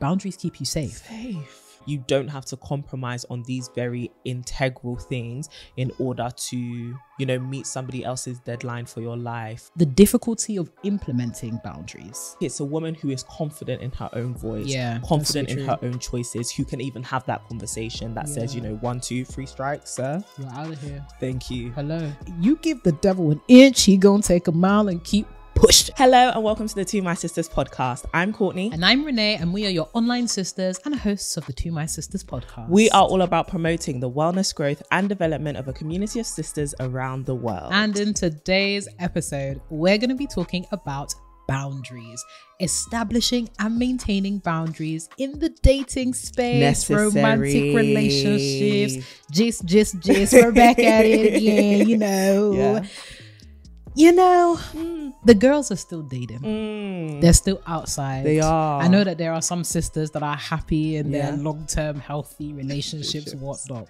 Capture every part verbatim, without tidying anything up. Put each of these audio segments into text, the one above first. Boundaries keep you safe. Safe. You don't have to compromise on these very integral things in order to, you know, meet somebody else's deadline for your life. The difficulty of implementing boundaries. It's a woman who is confident in her own voice, yeah, confident in her own choices, who can even have that conversation that yeah. says, you know, one, two, three strikes, sir. You're out of here. Thank you. Hello. You give the devil an inch, he gonna take a mile and keep pushed. Hello and welcome to the To My Sisters podcast. I'm Courtney. And I'm Renee, and we are your online sisters and hosts of the To My Sisters podcast. We are all about promoting the wellness, growth and development of a community of sisters around the world. And in today's episode, we're going to be talking about boundaries, establishing and maintaining boundaries in the dating space, necessary. Romantic relationships, just, just, just, we're back at it, yeah, you know. Yeah. You know, mm. the girls are still dating. Mm. They're still outside. They are. I know that there are some sisters that are happy in yeah. their long-term healthy relationships, whatnot.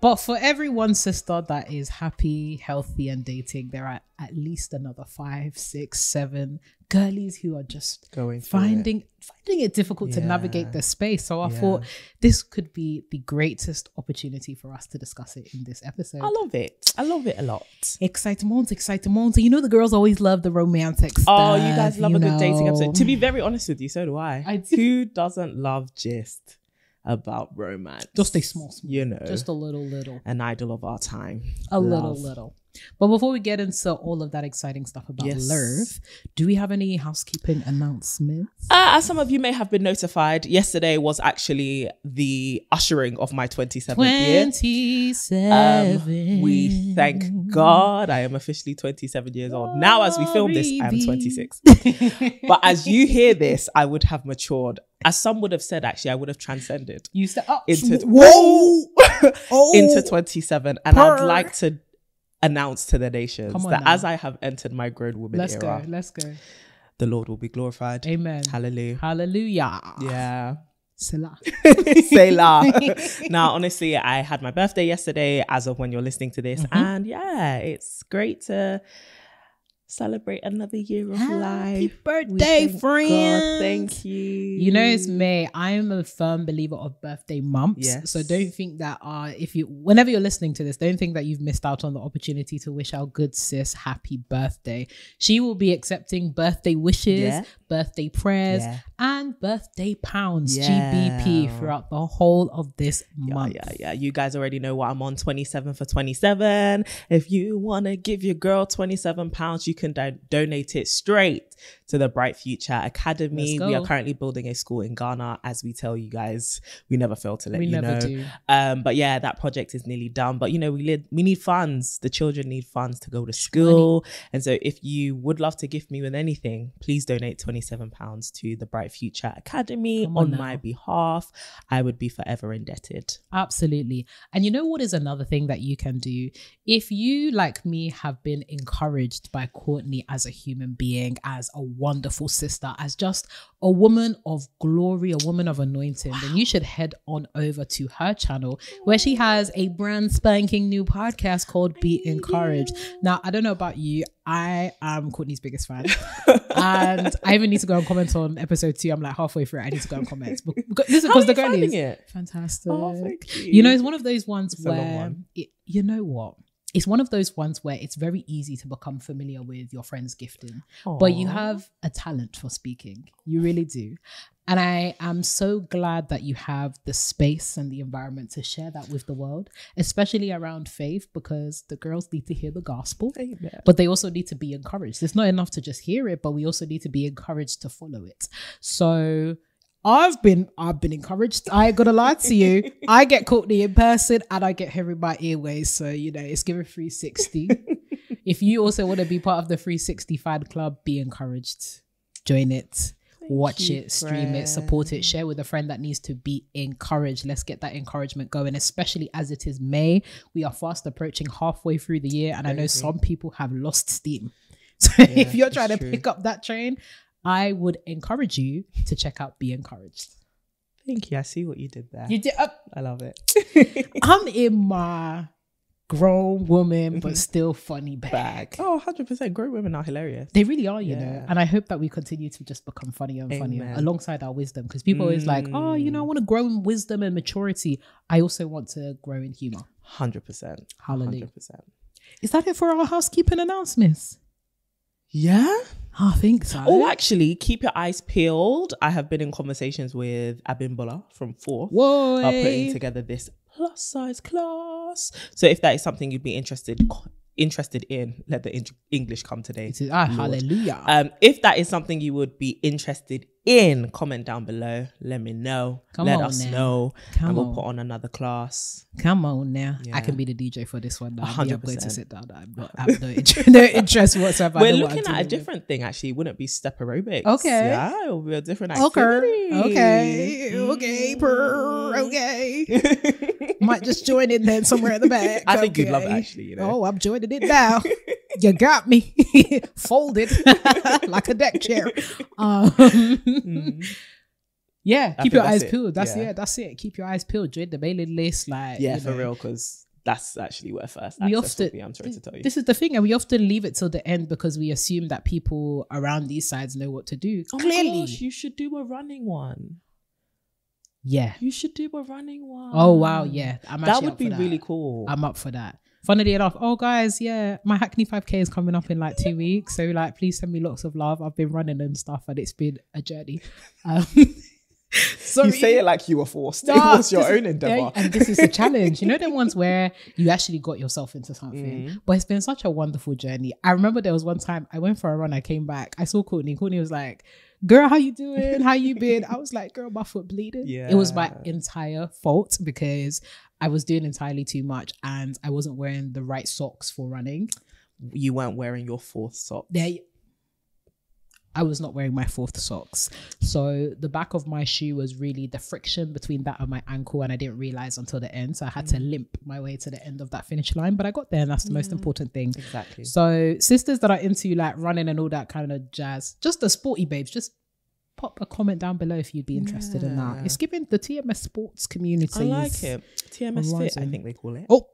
But for every one sister that is happy, healthy and dating, there are at least another five, six, seven girlies who are just going finding it. finding it difficult yeah. to navigate the space. So I yeah. thought this could be the greatest opportunity for us to discuss it in this episode. I love it. I love it a lot. Excitement, excitement. So you know the girls always love the romantic stuff. Oh, you guys love you a know. good dating episode. To be very honest with you, so do I. I do. Who doesn't love gist about romance? Just a small, small, you know, just a little, little. An idol of our time. A love. little, little. But before we get into all of that exciting stuff about yes. love, do we have any housekeeping announcements? Uh, as some of you may have been notified, yesterday was actually the ushering of my twenty-seventh twenty-seven. year. Um, we thank God I am officially twenty-seven years old. Now as we film this, I'm twenty-six. But as you hear this, I would have matured. As some would have said, actually, I would have transcended. You said, oh, into, whoa! Oh, into twenty-seven. And purr. I'd like to announce to the nations that now. as I have entered my grown woman let's era, go, let's go. The Lord will be glorified. Amen. Hallelujah. Hallelujah. Yeah. Selah. Selah. Now, honestly, I had my birthday yesterday as of when you're listening to this. Mm-hmm. And yeah, it's great to celebrate another year of Happy life. Happy birthday, friend. Thank you. You know, it's May. I'm a firm believer of birthday months. Yes. So don't think that uh, if you, whenever you're listening to this, don't think that you've missed out on the opportunity to wish our good sis happy birthday. She will be accepting birthday wishes, yeah. birthday prayers, yeah. and birthday pounds, yeah. G B P, throughout the whole of this yeah, month. Yeah, yeah. You guys already know what I'm on, twenty-seven for twenty-seven. If you want to give your girl twenty-seven pounds, you can do- donate it straight to the Bright Future Academy. We are currently building a school in Ghana, as we tell you guys. We never fail to let we you never know. Do. Um, but yeah, that project is nearly done. But you know, we li- we need funds. The children need funds to go to school. twenty And so if you would love to gift me with anything, please donate twenty-seven pounds to the Bright Future Academy on, on my behalf. I would be forever indebted. Absolutely. And you know what is another thing that you can do? If you, like me, have been encouraged by Courtney as a human being, as a wonderful sister, as just a woman of glory, a woman of anointing, wow. then you should head on over to her channel where she has a brand spanking new podcast called Be Encouraged. Now, I don't know about you, I am Courtney's biggest fan. And I even need to go and comment on episode two. I'm like halfway through it. I need to go and comment. Listen, because the girl is it? fantastic. Oh, you. you know, it's one of those ones it's where, one. It, you know what? It's one of those ones where it's very easy to become familiar with your friend's gifting. Aww. But you have a talent for speaking. You really do. And I am so glad that you have the space and the environment to share that with the world, especially around faith, because the girls need to hear the gospel, Amen. But they also need to be encouraged. It's not enough to just hear it, but we also need to be encouraged to follow it. So I've been I've been encouraged. I ain't gonna lie to you. I get Courtney in person and I get her in my earways. So, you know, it's giving three sixty. If you also want to be part of the three sixty fan club, be encouraged. Join it. Thank Watch you, it, friend. Stream it, support it, share with a friend that needs to be encouraged. Let's get that encouragement going, especially as it is May. We are fast approaching halfway through the year, and Very I know true. some people have lost steam. So yeah, if you're trying to true. pick up that train, I would encourage you to check out Be Encouraged. Thank you. I see what you did there. You did. Uh, I love it. I'm in my grown woman, mm-hmm. but still funny back. back. Oh, one hundred percent. Grown women are hilarious. They really are, you yeah. know. And I hope that we continue to just become funnier and Amen. funnier alongside our wisdom, because people mm. always like, oh, you know, I want to grow in wisdom and maturity. I also want to grow in humor. one hundred percent. Hallelujah. one hundred percent. Is that it for our housekeeping announcements? Yeah. I think so. Oh, actually, keep your eyes peeled. I have been in conversations with Abimbola from Fourth Whoa. about putting together this plus size class. So if that is something you'd be interested interested in, let the in English come today. It is, ah, hallelujah. Um, if that is something you would be interested in, comment down below. Let me know. Come let on us now. know. Come and we'll on. put on another class. Come on now. Yeah. I can be the D J for this one. Now. one hundred percent. I'm going to sit down. I'm not, I have no, int no interest whatsoever. We're looking what at a with. different thing, actually. It wouldn't be step aerobics. Okay. Yeah, it would be a different activity. Okay. Okay. Okay. Purr. Okay. Might just join in then somewhere at the back. I think okay. you'd love it, actually. You know? Oh, I'm joining it now. You got me folded like a deck chair. Um, mm. Yeah, I keep your eyes it. peeled. That's yeah. yeah, that's it. Keep your eyes peeled. Join the mailing list, like yeah, you know. for real, because that's actually where first we often. Be, I'm sorry to tell you, this is the thing, and we often leave it till the end because we assume that people around these sides know what to do. Oh Clearly, gosh, you should do a running one. Yeah, you should do a running one. Oh wow, yeah, I'm that would be that. really cool. I'm up for that. Funnily enough, oh guys, yeah, my Hackney five K is coming up in like two weeks. So like, please send me lots of love. I've been running and stuff and it's been a journey. Um, sorry. You say it like you were forced. No, it was your own is, endeavor. And this is a challenge. You know the ones where you actually got yourself into something. Mm. But it's been such a wonderful journey. I remember there was one time I went for a run. I came back. I saw Courtney. Courtney was like, girl, how you doing? How you been? I was like, girl, my foot bleeding. Yeah. It was my entire fault because I was doing entirely too much and I wasn't wearing the right socks for running. You weren't wearing your fourth socks. They, I was not wearing my fourth socks. So the back of my shoe was really the friction between that and my ankle, and I didn't realize until the end. So I had mm. to limp my way to the end of that finish line, but I got there, and that's the yeah. most important thing. Exactly. So sisters that are into like running and all that kind of jazz, just the sporty babes, just pop a comment down below if you'd be interested yeah. in that. It's giving the T M S sports community. I like it. T M S Fit, I think they call it. Oh,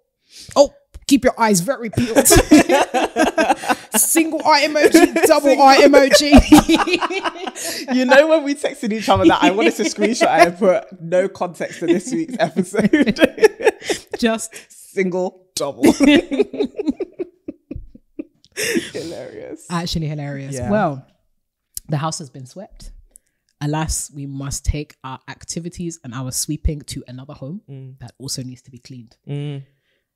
oh, keep your eyes very peeled. Single eye emoji, double Single. eye emoji. You know when we texted each other that I wanted to screenshot and put no context to this week's episode. Just single, double. Hilarious. Actually hilarious. Yeah. Well, the house has been swept. Alas, we must take our activities and our sweeping to another home mm. that also needs to be cleaned. Mm.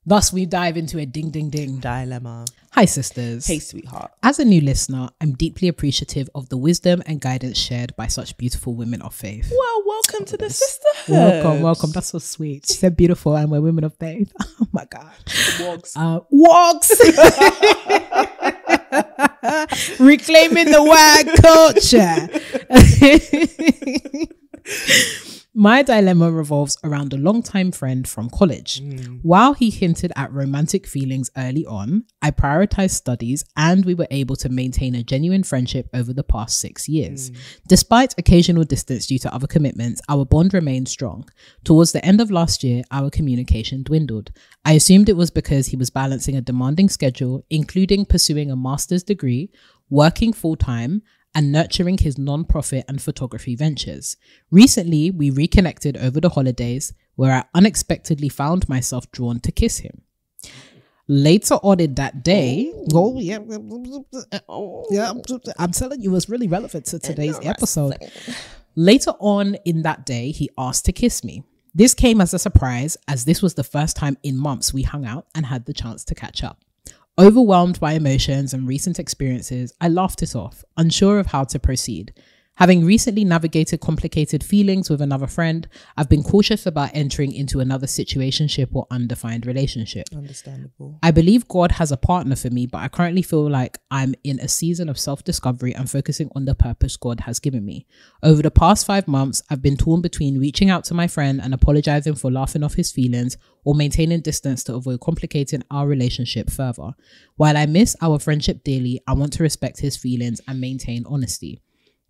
Thus, we dive into a ding, ding, ding. Dilemma. Hi, sisters. Hey, sweetheart. As a new listener, I'm deeply appreciative of the wisdom and guidance shared by such beautiful women of faith. Well, welcome oh, to the sisterhood. Welcome, welcome. That's so sweet. She said beautiful and we're women of faith. Oh, my God. Walks. Uh, walks. Reclaiming the wag culture. My dilemma revolves around a longtime friend from college. Mm. While he hinted at romantic feelings early on, I prioritized studies and we were able to maintain a genuine friendship over the past six years. Mm. Despite occasional distance due to other commitments, our bond remained strong. Towards the end of last year, our communication dwindled. I assumed it was because he was balancing a demanding schedule, including pursuing a master's degree, working full-time, and nurturing his non-profit and photography ventures. Recently, we reconnected over the holidays where I unexpectedly found myself drawn to kiss him. Later on in that day, oh, yeah, yeah, I'm telling you, it's really relevant to today's episode. Later on in that day, he asked to kiss me. This came as a surprise, as this was the first time in months we hung out and had the chance to catch up. Overwhelmed by emotions and recent experiences, I laughed it off, unsure of how to proceed. Having recently navigated complicated feelings with another friend, I've been cautious about entering into another situationship or undefined relationship. Understandable. I believe God has a partner for me, but I currently feel like I'm in a season of self-discovery and focusing on the purpose God has given me. Over the past five months, I've been torn between reaching out to my friend and apologizing for laughing off his feelings, or maintaining distance to avoid complicating our relationship further. While I miss our friendship dearly, I want to respect his feelings and maintain honesty.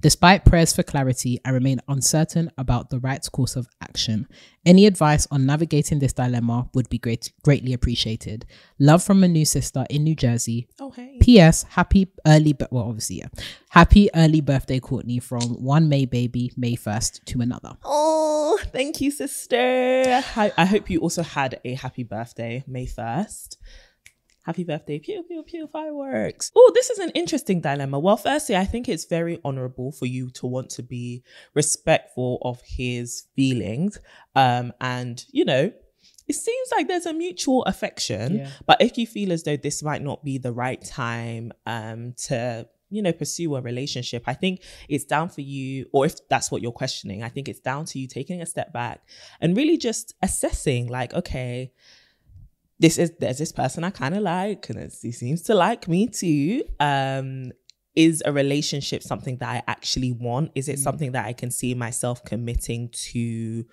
Despite prayers for clarity, I remain uncertain about the right course of action. Any advice on navigating this dilemma would be great, greatly appreciated. Love from a new sister in New Jersey. Oh, hey. P S. Happy early, well, obviously, yeah. Happy early birthday, Courtney, from one May baby, May first to another. Oh, thank you, sister. I, I hope you also had a happy birthday, May first. Happy birthday, pew, pew, pew, fireworks. Oh, this is an interesting dilemma. Well, firstly, I think it's very honorable for you to want to be respectful of his feelings. Um, and, you know, it seems like there's a mutual affection. Yeah. But if you feel as though this might not be the right time um, to, you know, pursue a relationship, I think it's down for you, or if that's what you're questioning, I think it's down to you taking a step back and really just assessing, like, okay, This is there's this person I kind of like, and it's, he seems to like me too. Um, is a relationship something that I actually want? Is it mm. something that I can see myself committing to,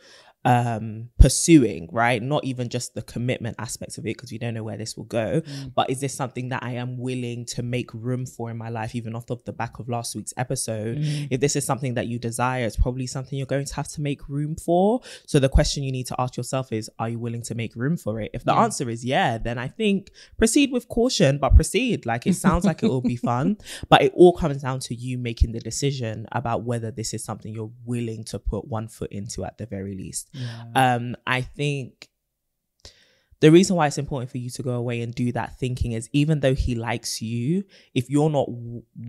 um, pursuing? Right, not even just the commitment aspects of it, because we don't know where this will go. Mm. But is this something that I am willing to make room for in my life? Even off of the back of last week's episode, mm. if this is something that you desire, it's probably something you're going to have to make room for. So the question you need to ask yourself is, are you willing to make room for it? If the yeah. answer is yeah, then I think proceed with caution, but proceed. Like, it sounds like it will be fun, but it all comes down to you making the decision about whether this is something you're willing to put one foot into at the very least. Yeah. Um, I think the reason why it's important for you to go away and do that thinking is, even though he likes you, if you're not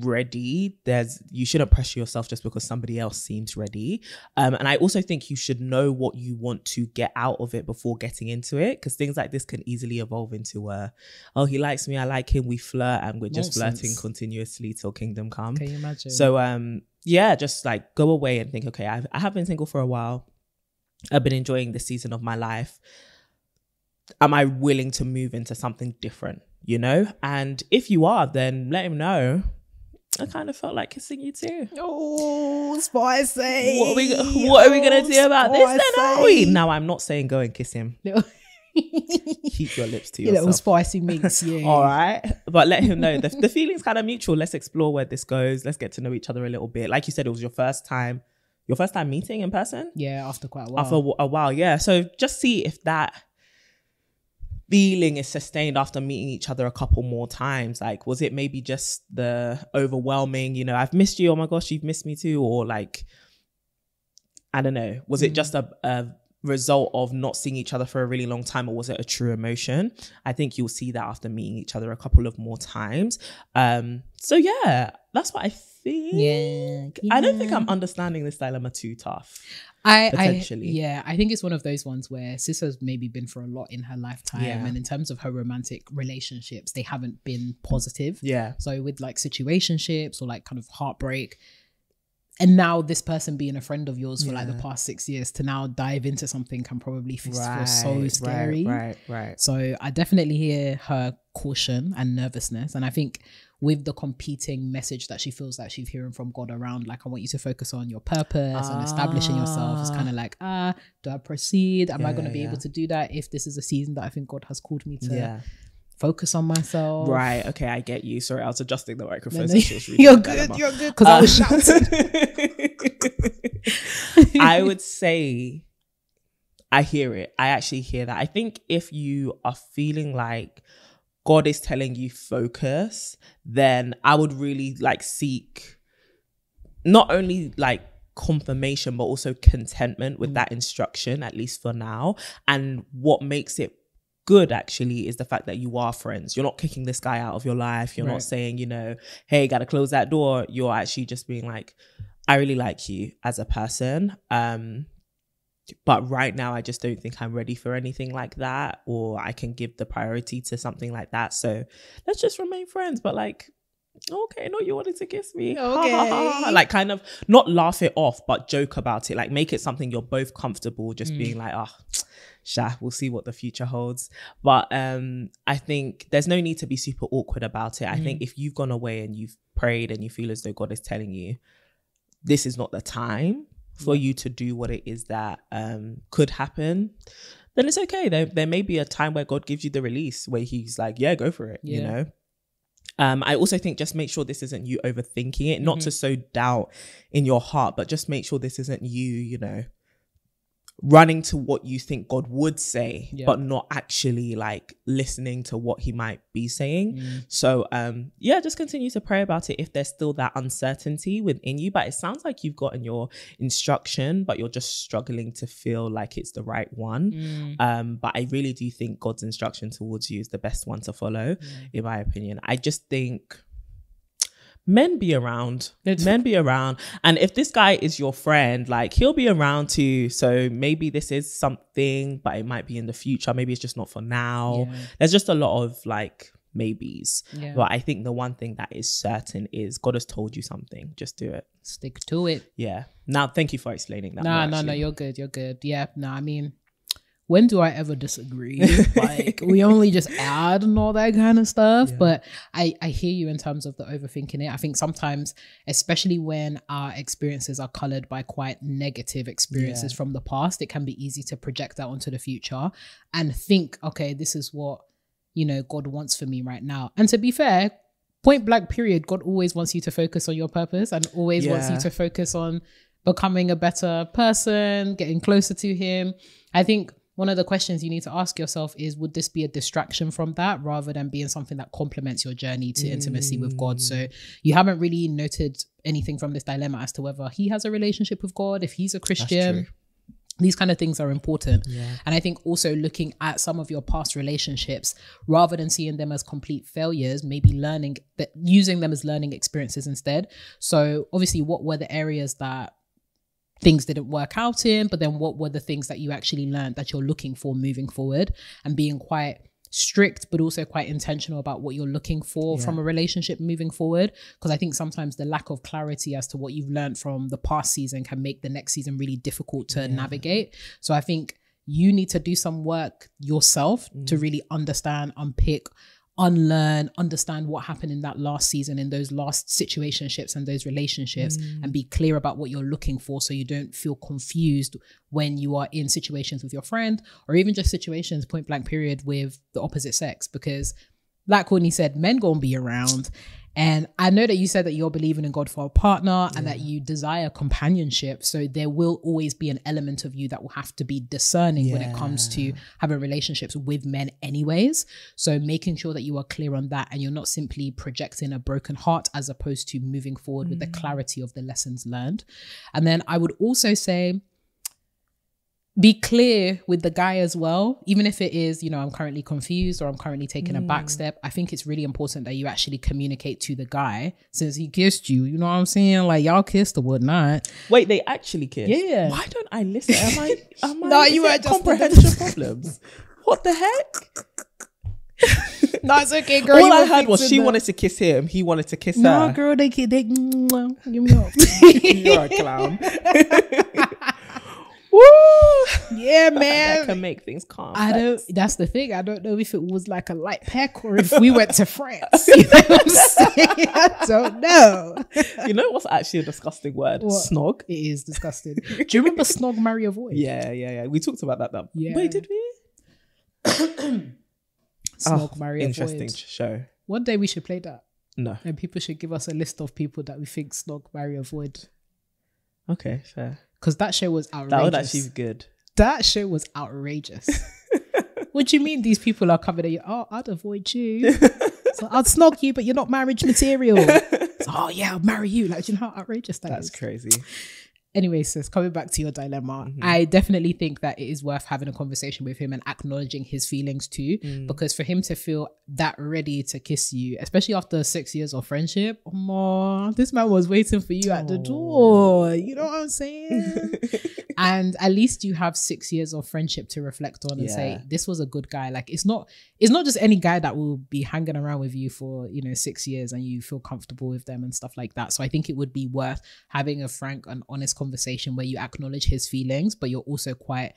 ready, there's you shouldn't pressure yourself just because somebody else seems ready. Um, and I also think you should know what you want to get out of it before getting into it, because things like this can easily evolve into a, oh, he likes me, I like him, we flirt, and we're just Nonsense. flirting continuously till kingdom come. Can you imagine? So um, yeah, just like go away and think, okay, I've, I have been single for a while. I've been enjoying this season of my life. Am I willing to move into something different, you know? And if you are, then let him know, I kind of felt like kissing you too. Oh, spicy. What are we, what are we going to do about spicy. this then, are we? Now, I'm not saying go and kiss him. No. Keep your lips to yourself. Little spicy mix, yeah. All right, but let him know the, the feeling's kind of mutual. Let's explore where this goes. Let's get to know each other a little bit. Like you said, it was your first time. Your first time meeting in person? Yeah, after quite a while. After a while, yeah. So just see if that feeling is sustained after meeting each other a couple more times. Like, was it maybe just the overwhelming, you know, I've missed you, oh my gosh, you've missed me too? Or like, I don't know, was mm. it just a, a result of not seeing each other for a really long time, or was it a true emotion? I think you'll see that after meeting each other a couple of more times. Um, so yeah, that's what I think. Yeah, yeah. I don't think I'm understanding this dilemma too tough. I, potentially. I, yeah, I think it's one of those ones where Sis has maybe been for a lot in her lifetime, yeah. and in terms of her romantic relationships, they haven't been positive. Yeah. So with like situationships or like kind of heartbreak, and now this person being a friend of yours for yeah. like the past six years to now dive into something can probably feel right, so scary. Right, right, right. So I definitely hear her caution and nervousness, and I think with the competing message that she feels that she's hearing from God around, like, I want you to focus on your purpose ah. and establishing yourself. It's kind of like, ah, do I proceed? Am yeah, I going to be yeah. able to do that if this is a season that I think God has called me to yeah. focus on myself? Right. Okay, I get you. Sorry, I was adjusting the microphone. No, no. So you're good. You're good. Because um, I was shouting. I would say I hear it. I actually hear that. I think if you are feeling like God is telling you focus, then I would really like seek not only like confirmation, but also contentment with mm. that instruction, at least for now. And what makes it good actually is the fact that you are friends. You're not kicking this guy out of your life. You're right. not saying, you know, hey, gotta close that door. You're actually just being like, I really like you as a person. Um, But right now, I just don't think I'm ready for anything like that, or I can give the priority to something like that. So let's just remain friends. But like, okay, no, you wanted to kiss me. Okay. Ha, ha, ha. Like, kind of not laugh it off, but joke about it. Like, make it something you're both comfortable just mm. being like, ah, oh, sha, we'll see what the future holds. But um, I think there's no need to be super awkward about it. Mm. I think if you've gone away and you've prayed and you feel as though God is telling you, this is not the time for you to do what it is that um could happen, then it's okay. There, there may be a time where God gives you the release where he's like, yeah, go for it, yeah. you know? Um, I also think just make sure this isn't you overthinking it, not mm-hmm. to sow doubt in your heart, but just make sure this isn't you, you know, running to what you think God would say, yeah. but not actually like listening to what he might be saying. Mm. So um, yeah, just continue to pray about it if there's still that uncertainty within you, but it sounds like you've gotten your instruction, but you're just struggling to feel like it's the right one. Mm. Um, but I really do think God's instruction towards you is the best one to follow, mm. in my opinion. I just think men be around, men be around. And if this guy is your friend, like he'll be around too. So maybe this is something, but it might be in the future. Maybe it's just not for now. Yeah. There's just a lot of like maybes. Yeah. But I think the one thing that is certain is God has told you something. Just do it. Stick to it. Yeah. Now, thank you for explaining that. No, more, no, actually. no, you're good. You're good. Yeah. No, I mean, when do I ever disagree? Like, we only just add and all that kind of stuff. Yeah. But I, I hear you in terms of the overthinking it. I think sometimes, especially when our experiences are colored by quite negative experiences yeah. from the past, it can be easy to project that onto the future and think, okay, this is what, you know, God wants for me right now. And to be fair, point blank period, God always wants you to focus on your purpose and always yeah. wants you to focus on becoming a better person, getting closer to him. I think one of the questions you need to ask yourself is, would this be a distraction from that rather than being something that complements your journey to intimacy mm. with God? So you haven't really noted anything from this dilemma as to whether he has a relationship with God, if he's a Christian. These kind of things are important. Yeah. And I think also looking at some of your past relationships, rather than seeing them as complete failures, maybe learning that, using them as learning experiences instead. So obviously, what were the areas that things didn't work out in, but then what were the things that you actually learned that you're looking for moving forward, and being quite strict but also quite intentional about what you're looking for yeah. from a relationship moving forward, because I think sometimes the lack of clarity as to what you've learned from the past season can make the next season really difficult to yeah. navigate. So I think you need to do some work yourself mm. to really understand, unpick, unlearn, understand what happened in that last season, in those last situationships and those relationships, mm. and be clear about what you're looking for, so you don't feel confused when you are in situations with your friend, or even just situations point blank period with the opposite sex. Because like Courtney said, men gonna be around. And I know that you said that you're believing in God for a partner yeah. and that you desire companionship. So there will always be an element of you that will have to be discerning yeah. when it comes to having relationships with men anyways. So making sure that you are clear on that, and you're not simply projecting a broken heart, as opposed to moving forward mm. with the clarity of the lessons learned. And then I would also say, be clear with the guy as well. Even if it is, you know, I'm currently confused, or I'm currently taking mm. a back step, I think it's really important that you actually communicate to the guy, since he kissed you. You know what I'm saying? Like, y'all kissed or whatnot. Wait, they actually kissed? Yeah. Why don't I listen? Am I, am no, I, you are just comprehension problems? What the heck? No, it's okay, girl. All I heard was she the... wanted to kiss him. He wanted to kiss no, her. No, girl, they kid. They... You're a clown. Woo! Yeah, man. That can make things calm. I don't, that's the thing. I don't know if it was like a light pack or if we went to France. You know what I'm saying? I don't know. You know what's actually a disgusting word? What? Snog. It is disgusting. Do you remember Snog Marry Avoid? Yeah, yeah, yeah. We talked about that though. Yeah. Wait, did we? Snog oh, Marry interesting Avoid. Interesting show. One day we should play that. No. And people should give us a list of people that we think Snog Marry Avoid. Okay, fair. Because that show was outrageous. That would actually be good. That show was outrageous. What do you mean these people are covered in you? Oh, I'd avoid you. So I'd snog you, but you're not marriage material. So, oh yeah, I'll marry you. Like, do you know how outrageous that That's is? That's crazy. Anyway, sis, coming back to your dilemma, mm-hmm. I definitely think that it is worth having a conversation with him and acknowledging his feelings too, mm. because for him to feel that ready to kiss you, especially after six years of friendship, oh, this man was waiting for you at oh. the door. You know what I'm saying? And at least you have six years of friendship to reflect on and yeah. say, this was a good guy. Like, it's not, it's not just any guy that will be hanging around with you for, you know, six years and you feel comfortable with them and stuff like that. So I think it would be worth having a frank and honest conversation conversation where you acknowledge his feelings, but you're also quite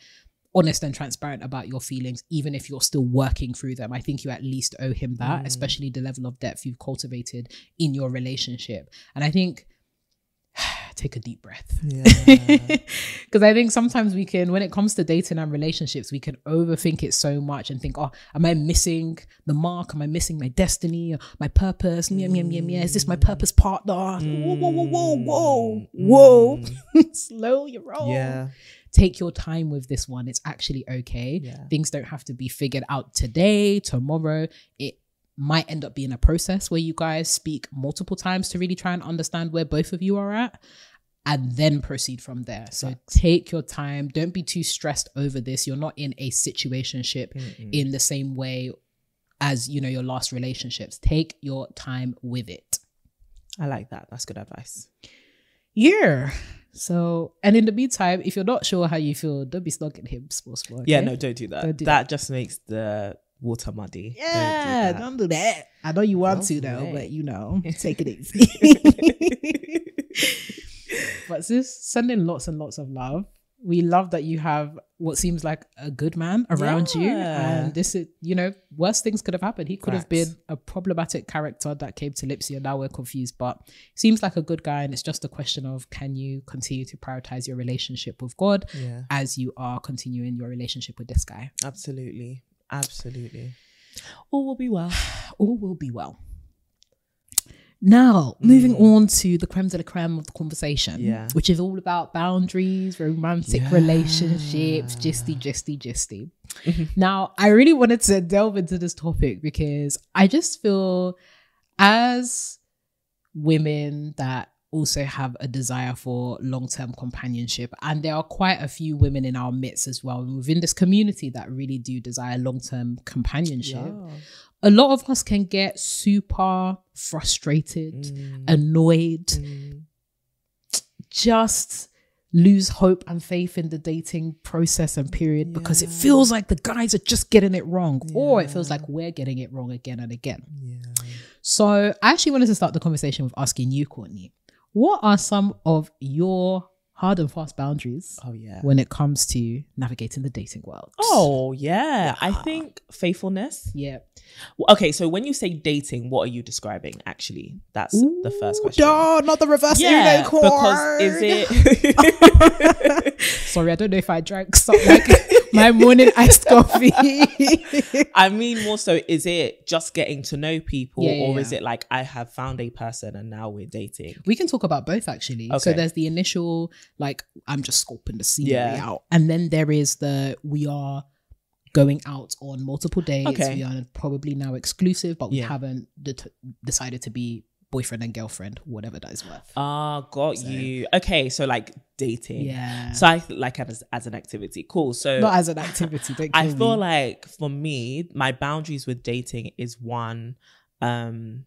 honest and transparent about your feelings, even if you're still working through them. I think you at least owe him that, mm. especially the level of depth you've cultivated in your relationship. And I think take a deep breath. Yeah. Because I think sometimes we can, when it comes to dating and relationships, we can overthink it so much and think, oh, am I missing the mark? Am I missing my destiny? Or my purpose? Mm. Yeah, yeah, yeah, yeah. Is this my purpose partner? Mm. Whoa, whoa, whoa, whoa, whoa. Mm. Slow your roll. Yeah. Take your time with this one. It's actually okay. Yeah. Things don't have to be figured out today, tomorrow. It might end up being a process where you guys speak multiple times to really try and understand where both of you are at, and then proceed from there. So That's... take your time. Don't be too stressed over this. You're not in a situationship mm-hmm. in the same way as, you know, your last relationships. Take your time with it. I like that. That's good advice. Yeah. So, and in the meantime, if you're not sure how you feel, don't be snogging him. Small, small, okay? Yeah, no, don't do that. Don't do that. That just makes the water muddy. Yeah, don't do that. Don't do that. I know you want don't to though, but you know, take it easy. But sis, sending lots and lots of love. We love that you have what seems like a good man around yeah. you. And this is, you know, worse things could have happened. He could Facts. have been a problematic character that came to Lipsy and now we're confused, but seems like a good guy. And it's just a question of, can you continue to prioritize your relationship with God yeah. as you are continuing your relationship with this guy? Absolutely. Absolutely. All will be well. All will be well. Now, moving mm. on to the creme de la creme of the conversation, yeah. which is all about boundaries, romantic yeah. relationships, gisty, gisty, gisty. Mm-hmm. Now, I really wanted to delve into this topic because I just feel as women that also have a desire for long-term companionship, and there are quite a few women in our midst as well within this community that really do desire long-term companionship. Yeah. A lot of us can get super frustrated, mm. annoyed, mm. just lose hope and faith in the dating process and period yeah. because it feels like the guys are just getting it wrong yeah. or it feels like we're getting it wrong again and again. Yeah. So I actually wanted to start the conversation with asking you, Courtney, what are some of your hard and fast boundaries oh, yeah. when it comes to navigating the dating world? Oh, yeah. yeah. I think faithfulness. Yeah. Okay, so when you say dating, what are you describing, actually? That's Ooh, the first question. No, not the reverse yeah, unicorn. Because is it... Sorry, I don't know if I drank something like my morning iced coffee. I mean, more so, is it just getting to know people yeah, yeah, or yeah. is it like, I have found a person and now we're dating? We can talk about both, actually. Okay. So there's the initial, like, I'm just scoping the scenery yeah. out. And then there is the, we are... going out on multiple dates. Okay. We are probably now exclusive, but we yeah. haven't det- decided to be boyfriend and girlfriend, whatever that is worth. Ah, uh, got so. you. Okay, so like dating. Yeah. So I th- like as, as an activity. Cool. So not as an activity. Don't I feel me. like for me, my boundaries with dating is one, um,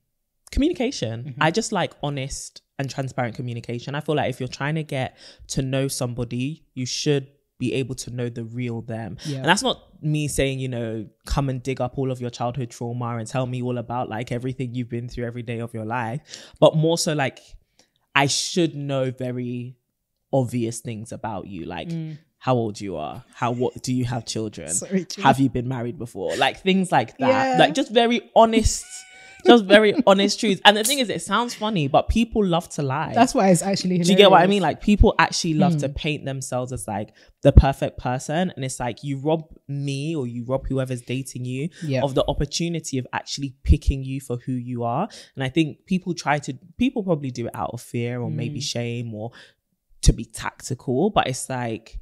communication. Mm-hmm. I just like honest and transparent communication. I feel like if you're trying to get to know somebody, you should be able to know the real them. Yeah. And that's not me saying, you know, come and dig up all of your childhood trauma and tell me all about like everything you've been through every day of your life, but more so like I should know very obvious things about you, like mm. how old you are, how what do you have children, Sorry, have you been married before, like things like that. Yeah. Like just very honest just very honest truths. And the thing is, it sounds funny, but people love to lie. That's why it's actually hilarious. Do you get what I mean? Like people actually love mm. to paint themselves as like the perfect person. And it's like, you rob me or you rob whoever's dating you yep. of the opportunity of actually picking you for who you are. And I think people try to, people probably do it out of fear or mm. maybe shame or to be tactical, but it's like,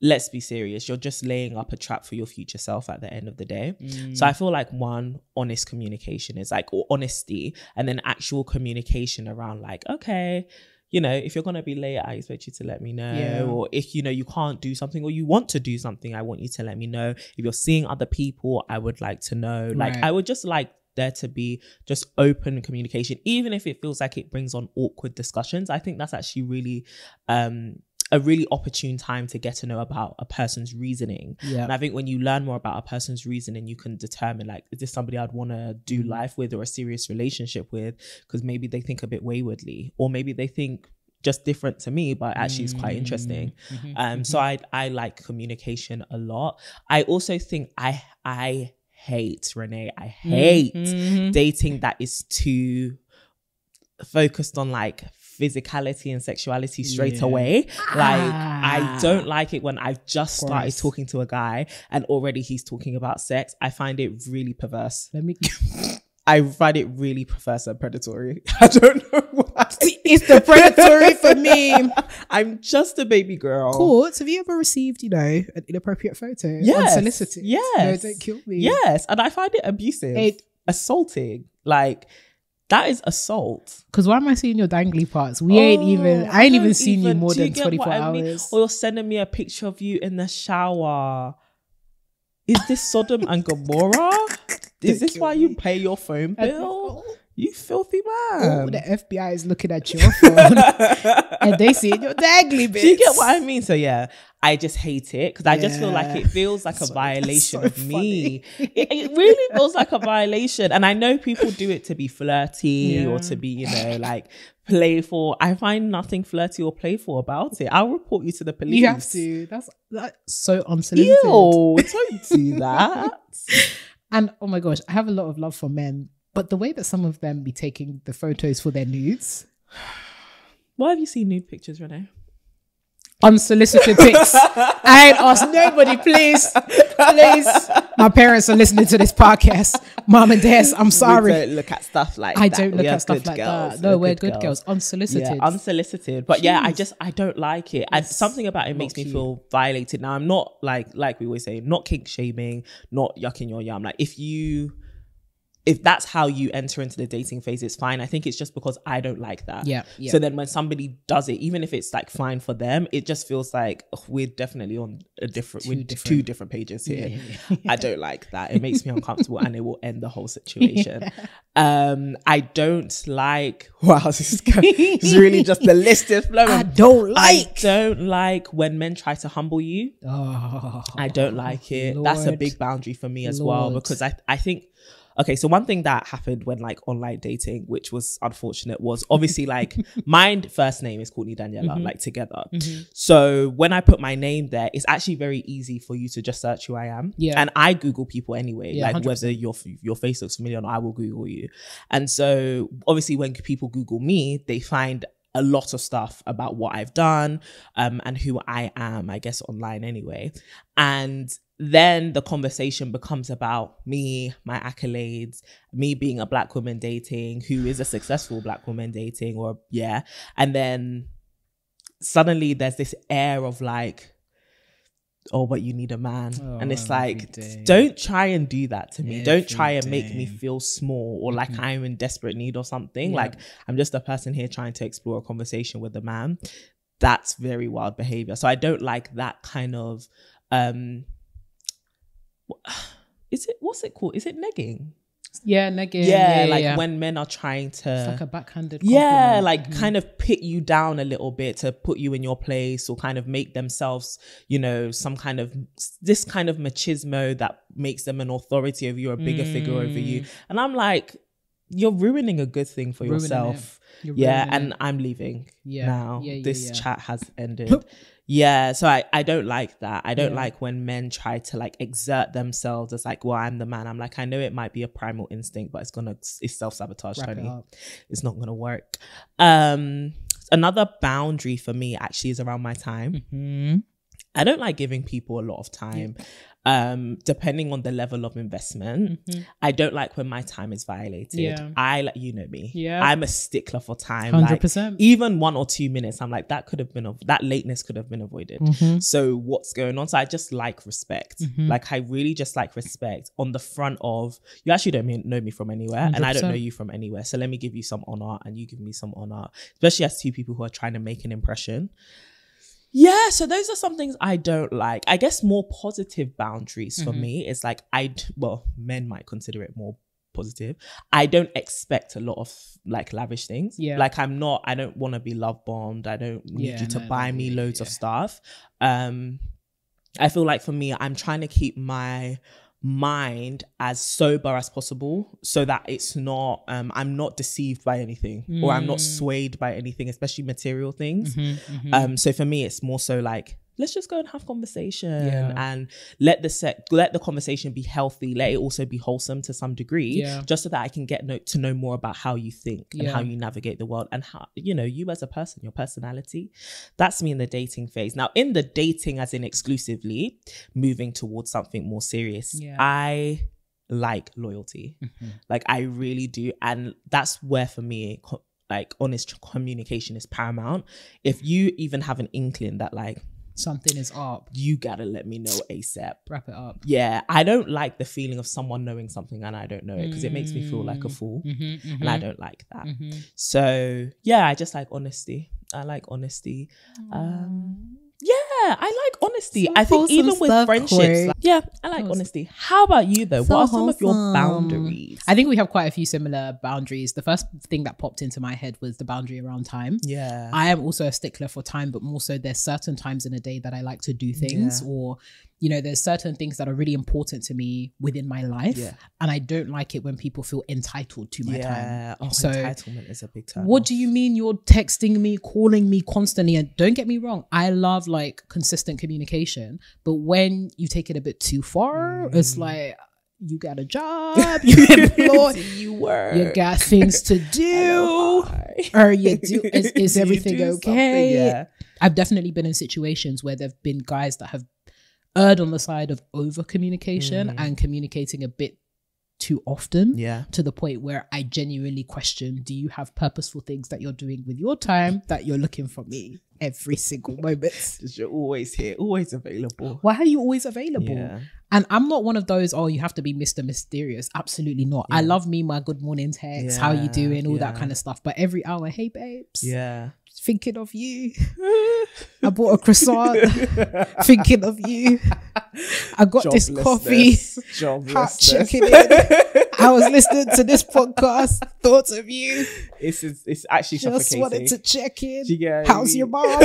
let's be serious. You're just laying up a trap for your future self at the end of the day. Mm. So I feel like one, honest communication is like, or honesty, and then actual communication around like, okay, you know, if you're going to be late, I expect you to let me know. Yeah. Or if, you know, you can't do something or you want to do something, I want you to let me know. If you're seeing other people, I would like to know. Like, right. I would just like there to be just open communication, even if it feels like it brings on awkward discussions. I think that's actually really, um, a really opportune time to get to know about a person's reasoning. Yeah. And I think when you learn more about a person's reasoning, you can determine like, is this somebody I'd want to do mm. life with or a serious relationship with? Because maybe they think a bit waywardly, or maybe they think just different to me, but actually mm. it's quite interesting. Mm-hmm. Um, mm-hmm. So I I like communication a lot. I also think I I hate, Renee, I hate mm-hmm. dating that is too focused on like physicality and sexuality straight yeah. away. Ah. Like, I don't like it when I've just Gross. started talking to a guy and already he's talking about sex. I find it really perverse. Let me... I find it really perverse and predatory. I don't know why. It's the predatory for me. I'm just a baby girl. Courts, have you ever received, you know, an inappropriate photo? Yes. Unsolicited? Yes. No, don't kill me. Yes. And I find it abusive. It, Assaulting. Like, that is assault. Because why am I seeing your dangly parts? We oh, ain't even, I ain't even seen even, you more than twenty-four hours. I mean? Or you're sending me a picture of you in the shower. Is this Sodom and Gomorrah? Is this why you pay your phone bill? You filthy man. Oh, the F B I is looking at your phone and they see your dangly bits. Do you get what I mean? So yeah, I just hate it because yeah. I just feel like it feels like that's a so, violation so of funny. me. It, it really feels like a violation. And I know people do it to be flirty yeah. or to be, you know, like playful. I find nothing flirty or playful about it. I'll report you to the police. You have to. That's, that's so unsolicited. Ew, don't do that. And oh my gosh, I have a lot of love for men, but the way that some of them be taking the photos for their nudes. Why have you seen nude pictures, Renee? Unsolicited pics. I ain't asked nobody, please. Please. My parents are listening to this podcast. Mom and Dad, I'm sorry. We don't look at stuff like I that. I don't look we at stuff like girls. that. No, we're, we're good girls. girls. Unsolicited. Yeah, unsolicited. But Jeez. yeah, I just, I don't like it. And something about it makes me feel violated. Now, I'm not like, like we always say, not kink shaming, not yucking your yum. Like if you... If that's how you enter into the dating phase, it's fine. I think it's just because I don't like that. Yeah, yeah. So then when somebody does it, even if it's like fine for them, it just feels like oh, we're definitely on a different, two we're different. two different pages here. Yeah, yeah, yeah. I don't like that. It makes me uncomfortable and it will end the whole situation. Yeah. Um, I don't like, wow, this is, it's really just the list is flowing. I don't like. I don't like when men try to humble you. Oh, I don't like it. Lord. That's a big boundary for me as Lord. well, because I, I think, okay, so one thing that happened when like online dating, which was unfortunate, was obviously like my first name is Courtney Daniela, mm-hmm. like together. Mm-hmm. So when I put my name there, it's actually very easy for you to just search who I am. Yeah. And I Google people anyway, yeah, like one hundred percent. Whether your your face looks familiar or not, I will Google you. And so obviously when people Google me, they find a lot of stuff about what I've done um, and who I am, I guess online anyway. And then the conversation becomes about me, my accolades, me being a black woman dating, who is a successful black woman dating, or yeah. And then suddenly there's this air of like, oh, but you need a man. Oh, and it's like, don't try and do that to me. Every don't try and day. make me feel small or like mm-hmm. I'm in desperate need or something. Yeah. Like I'm just a person here trying to explore a conversation with a man. That's very wild behavior. So I don't like that kind of, um, is it, what's it called? Is it negging? Yeah, negging. Yeah, yeah, like yeah. when men are trying to... It's like a backhanded compliment. Yeah, like mm-hmm. kind of pit you down a little bit to put you in your place or kind of make themselves, you know, some kind of... This kind of machismo that makes them an authority over you, a bigger mm. figure over you. And I'm like, you're ruining a good thing for ruining yourself. Yeah, and it. I'm leaving yeah. now. Yeah, yeah, this yeah. chat has ended. Yeah, so I, I don't like that. I don't yeah. like when men try to like exert themselves as like, well, I'm the man. I'm like, I know it might be a primal instinct, but it's gonna it's self-sabotage, Tony. It it's not gonna work. Um, another boundary for me actually is around my time. Mm-hmm. I don't like giving people a lot of time. Yeah. Um, depending on the level of investment, mm-hmm. I don't like when my time is violated. Yeah. I like, you know me, yeah. I'm a stickler for time. one hundred percent. Like, even one or two minutes, I'm like, that could have been, av- that lateness could have been avoided. Mm-hmm. So what's going on? So I just like respect. Mm-hmm. Like I really just like respect on the front of, you actually don't mean, know me from anywhere one hundred percent. And I don't know you from anywhere. So let me give you some honor and you give me some honor, especially as two people who are trying to make an impression. Yeah, so those are some things I don't like. I guess more positive boundaries for mm-hmm. me is like, I, well, men might consider it more positive. I don't expect a lot of like lavish things. Yeah. Like I'm not, I don't want to be love bombed. I don't need yeah, you to no, buy no, me no, loads yeah. of stuff. Um, I feel like for me, I'm trying to keep my mind as sober as possible so that it's not um I'm not deceived by anything mm. or I'm not swayed by anything, especially material things. Mm-hmm, mm-hmm. Um so for me it's more so like let's just go and have conversation yeah. and let the set, let the conversation be healthy. Let it also be wholesome to some degree, yeah. just so that I can get no, to know more about how you think yeah. and how you navigate the world and how, you know, you as a person, your personality. That's me in the dating phase. Now in the dating as in exclusively moving towards something more serious, yeah. I like loyalty. Mm-hmm. Like I really do. And that's where for me, like honest communication is paramount. If you even have an inkling that like something is up, you gotta let me know ASAP. Wrap it up. Yeah, I don't like the feeling of someone knowing something and I don't know it, because mm. it makes me feel like a fool, mm-hmm, mm-hmm. and I don't like that. Mm-hmm. So yeah, I just like honesty. I like honesty. Aww. Um, yeah, I like honesty. So I think even with friendships, like, yeah, I like honesty. How about you though? So what are some wholesome. Of your boundaries? I think we have quite a few similar boundaries. The first thing that popped into my head was the boundary around time. Yeah. I am also a stickler for time, but more so there's certain times in a day that I like to do things yeah. or, you know, there's certain things that are really important to me within my life. Yeah. And I don't like it when people feel entitled to my yeah. time. Oh, so entitlement is a big time. What off. Do you mean you're texting me, calling me constantly? And don't get me wrong, I love like consistent communication, but when you take it a bit too far, mm. it's like, you got a job, you employed, you work, you got things to do, or you do, is, is do everything do okay? Yeah. I've definitely been in situations where there've been guys that have erred on the side of over communication mm. and communicating a bit too often, yeah, to the point where I genuinely question, do you have purposeful things that you're doing with your time that you're looking for me every single moment? You're always here, always available. Why are you always available? Yeah. And I'm not one of those, oh, you have to be Mister Mysterious. Absolutely not. Yeah. I love me, my good morning text, yeah. how you doing, all yeah. that kind of stuff. But every hour, hey babes, yeah, thinking of you. I bought a croissant, thinking of you. I got this coffee, hot chicken in. I was listening to this podcast, thought of you. It's it's, it's actually just suffocating. Wanted to check in. You How's me? Your mom?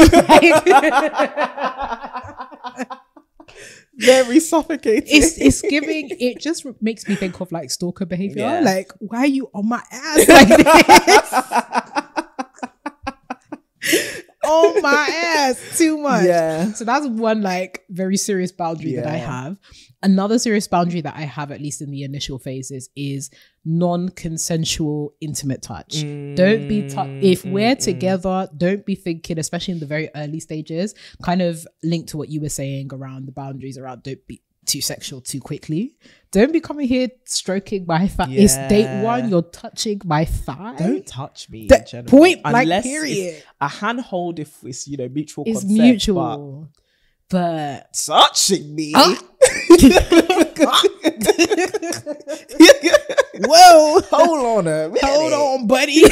Very suffocating. It's it's giving. It just makes me think of like stalker behavior. Yeah. Like, why are you on my ass like this? On my ass, too much. Yeah. So that's one like very serious boundary yeah. that I have. Another serious boundary that I have, at least in the initial phases, is non-consensual intimate touch. Mm, don't be, tu- if mm, we're mm. together, don't be thinking, especially in the very early stages, kind of linked to what you were saying around the boundaries around don't be too sexual too quickly. Don't be coming here stroking my thigh. Yeah. It's date one, you're touching my thigh. Don't touch me. The point blank, like, period. A handhold if it's, you know, mutual consent. It's mutual. But But touching me, uh, whoa! Hold on, a hold on, buddy,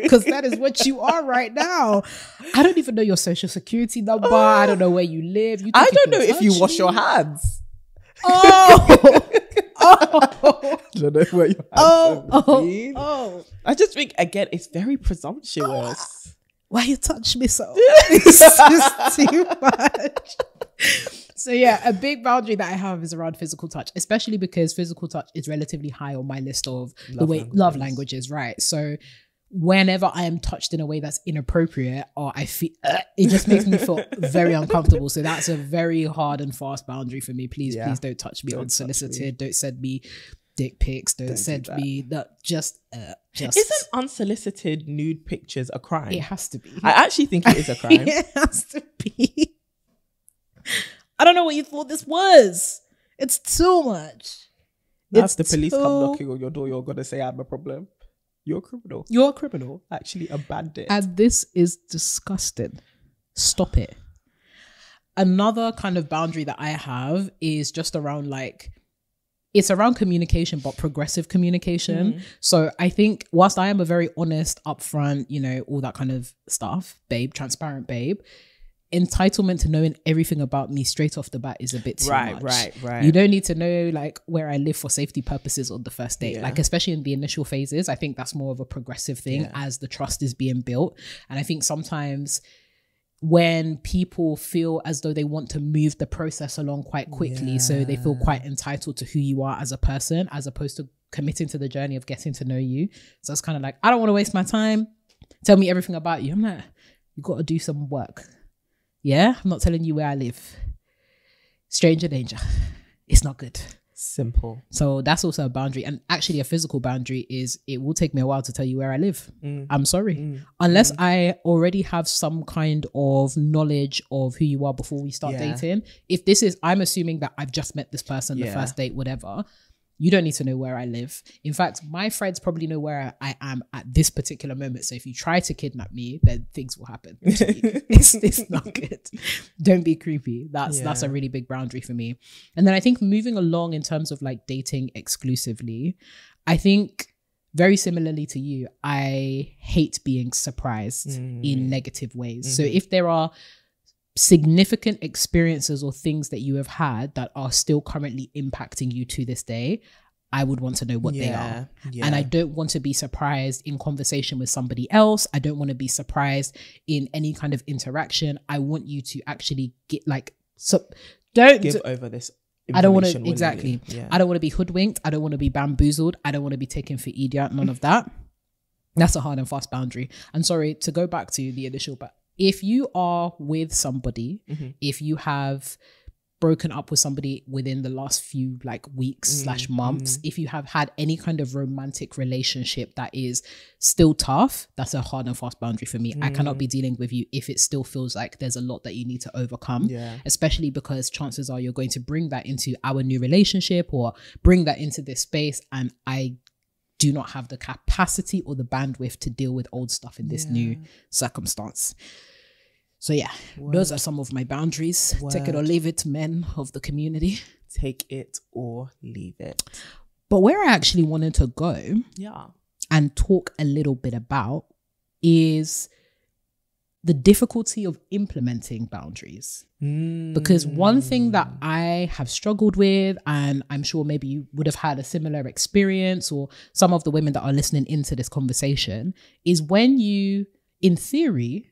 because that is what you are right now. I don't even know your social security number. Oh. I don't know where you live. You I don't know if you wash me. Your hands. Oh, oh, I don't know where your hands oh, oh, oh. I just think again, it's very presumptuous. Oh. Why you touch me so? It's just too much. So yeah, a big boundary that I have is around physical touch, especially because physical touch is relatively high on my list of love the way languages. Love languages, right? So whenever I am touched in a way that's inappropriate, or I feel uh, it just makes me feel very uncomfortable. So that's a very hard and fast boundary for me. Please, yeah. please don't touch me don't unsolicited. Touch me. Don't send me dick pics. Don't, don't send do that. Me that just. Uh, Just Isn't unsolicited nude pictures a crime? It has to be. I actually think it is a crime. It has to be. I don't know what you thought this was. It's too much. That's the police too... come knocking on your door. You're going to say I have a problem. You're a criminal. You're a criminal. Actually a bandit. And this is disgusting. Stop it. Another kind of boundary that I have is just around like, it's around communication, but progressive communication. Mm-hmm. So I think whilst I am a very honest, upfront, you know, all that kind of stuff, babe, transparent babe, entitlement to knowing everything about me straight off the bat is a bit too right, much. Right, right, right. You don't need to know like where I live for safety purposes on the first date. Yeah. Like especially in the initial phases, I think that's more of a progressive thing yeah. as the trust is being built. And I think sometimes when people feel as though they want to move the process along quite quickly, yeah. so they feel quite entitled to who you are as a person, as opposed to committing to the journey of getting to know you. So it's kind of like, I don't want to waste my time. Tell me everything about you. I'm like, you got to do some work. Yeah, I'm not telling you where I live. Stranger danger. It's not good. Simple. So that's also a boundary. And actually a physical boundary is it will take me a while to tell you where I live. Mm. I'm sorry. Mm. Unless mm. I already have some kind of knowledge of who you are before we start yeah. dating. If this is, I'm assuming that I've just met this person, yeah. the first date, whatever. You don't need to know where I live. In fact, my friends probably know where I am at this particular moment. So if you try to kidnap me, then things will happen. it's, it's not good. Don't be creepy. That's, yeah. that's a really big boundary for me. And then I think moving along in terms of like dating exclusively, I think very similarly to you, I hate being surprised mm. in negative ways. Mm-hmm. So if there are significant experiences or things that you have had that are still currently impacting you to this day, I would want to know what yeah, they are. Yeah. And I don't want to be surprised in conversation with somebody else. I don't want to be surprised in any kind of interaction. I want you to actually get like, so don't give over this. I don't want to, exactly. Yeah. I don't want to be hoodwinked. I don't want to be bamboozled. I don't want to be taken for idiot. None of that. That's a hard and fast boundary. I'm sorry to go back to the initial, but if you are with somebody, mm-hmm. if you have broken up with somebody within the last few like weeks mm-hmm. slash months, mm-hmm. if you have had any kind of romantic relationship that is still tough, that's a hard and fast boundary for me. Mm-hmm. I cannot be dealing with you if it still feels like there's a lot that you need to overcome, yeah. especially because chances are you're going to bring that into our new relationship or bring that into this space. And I do not have the capacity or the bandwidth to deal with old stuff in this yeah. new circumstance. So yeah, Word. those are some of my boundaries. Word. Take it or leave it, men of the community. Take it or leave it. But where I actually wanted to go yeah. and talk a little bit about is the difficulty of implementing boundaries. Mm. Because one thing that I have struggled with, and I'm sure maybe you would have had a similar experience or some of the women that are listening into this conversation, is when you, in theory,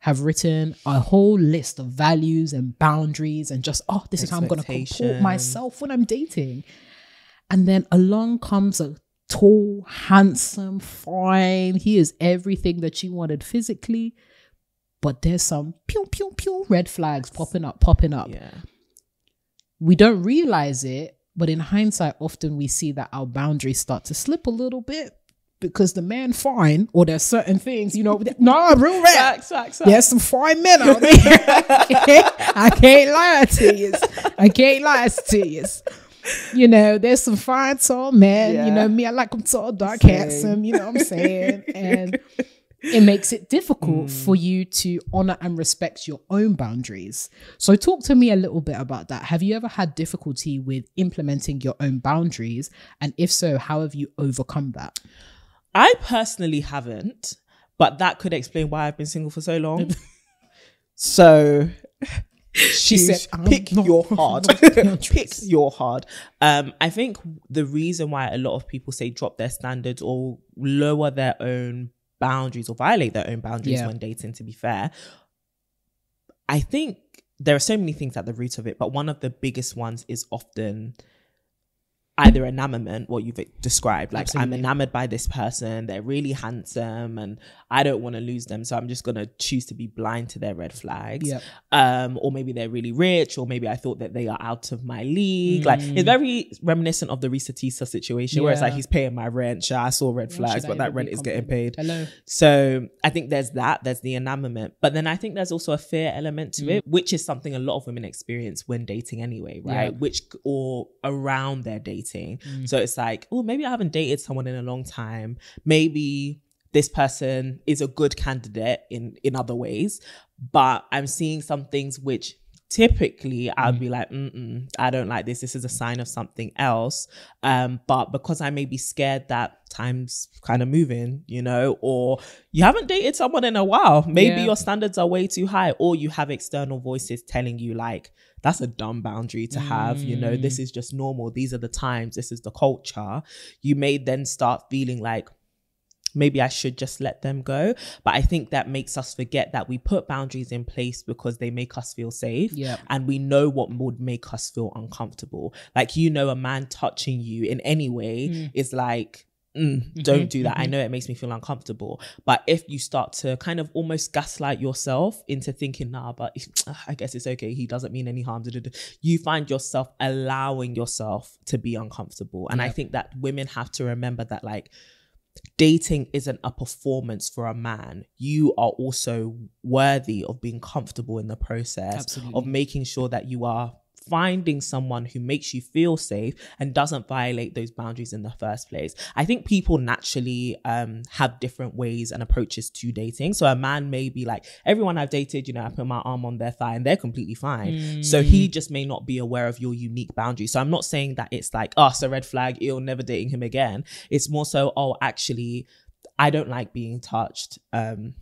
have written a whole list of values and boundaries and just, oh, this is how I'm going to comport myself when I'm dating. And then along comes a tall, handsome, fine, he is everything that you wanted physically, but there's some pew, pew, pew red flags popping up, popping up. Yeah. We don't realize it, but in hindsight, often we see that our boundaries start to slip a little bit because the man fine, or there's certain things, you know, no, real red. There's some fine men out there. I can't lie to you. I can't lie to you. You know, there's some fine tall men, yeah. you know me, I like them tall, dark, Same. handsome, you know what I'm saying? And it makes it difficult mm. for you to honor and respect your own boundaries. So talk to me a little bit about that. Have you ever had difficulty with implementing your own boundaries? And if so, how have you overcome that? I personally haven't, but that could explain why I've been single for so long. So she said, pick your hard. Pick your hard. Um, I think the reason why a lot of people say drop their standards or lower their own boundaries or violate their own boundaries yeah. when dating, to be fair, I think there are so many things at the root of it, but one of the biggest ones is often either enamorment, what you've described, like Absolutely. I'm enamored by this person, they're really handsome and I don't want to lose them, so I'm just gonna choose to be blind to their red flags, yep. um or maybe they're really rich, or maybe I thought that they are out of my league. mm. Like it's very reminiscent of the Risa Tisa situation, yeah. where it's like he's paying my rent, sure, I saw red flags, but that rent is getting paid. Hello. So I think there's that, there's the enamorment, but then I think there's also a fear element to mm. it, which is something a lot of women experience when dating anyway, right? yeah. Which, or around their dating. Mm. So it's like, oh, maybe I haven't dated someone in a long time, maybe this person is a good candidate in in other ways, but I'm seeing some things which typically mm. I'd be like, mm-mm, I don't like this, this is a sign of something else, um but because I may be scared that time's kind of moving, you know, or you haven't dated someone in a while, maybe yeah. your standards are way too high, or you have external voices telling you like, that's a dumb boundary to have, mm. you know, this is just normal. These are the times, this is the culture. You may then start feeling like, maybe I should just let them go. But I think that makes us forget that we put boundaries in place because they make us feel safe. Yep. And we know what would make us feel uncomfortable. Like, you know, a man touching you in any way mm. is like, Mm, mm-hmm, don't do that. Mm-hmm. I know it makes me feel uncomfortable, but if you start to kind of almost gaslight yourself into thinking, nah, but uh, I guess it's okay, he doesn't mean any harm, you find yourself allowing yourself to be uncomfortable. And yep. I think that women have to remember that, like, dating isn't a performance for a man. You are also worthy of being comfortable in the process. Absolutely. Of making sure that you are finding someone who makes you feel safe and doesn't violate those boundaries in the first place. I think people naturally um, have different ways and approaches to dating. So a man may be like, everyone I've dated, you know, I put my arm on their thigh and they're completely fine. Mm. So he just may not be aware of your unique boundaries. So I'm not saying that it's like, oh, it's a red flag, ew, never dating him again. It's more so, oh, actually, I don't like being touched. Um,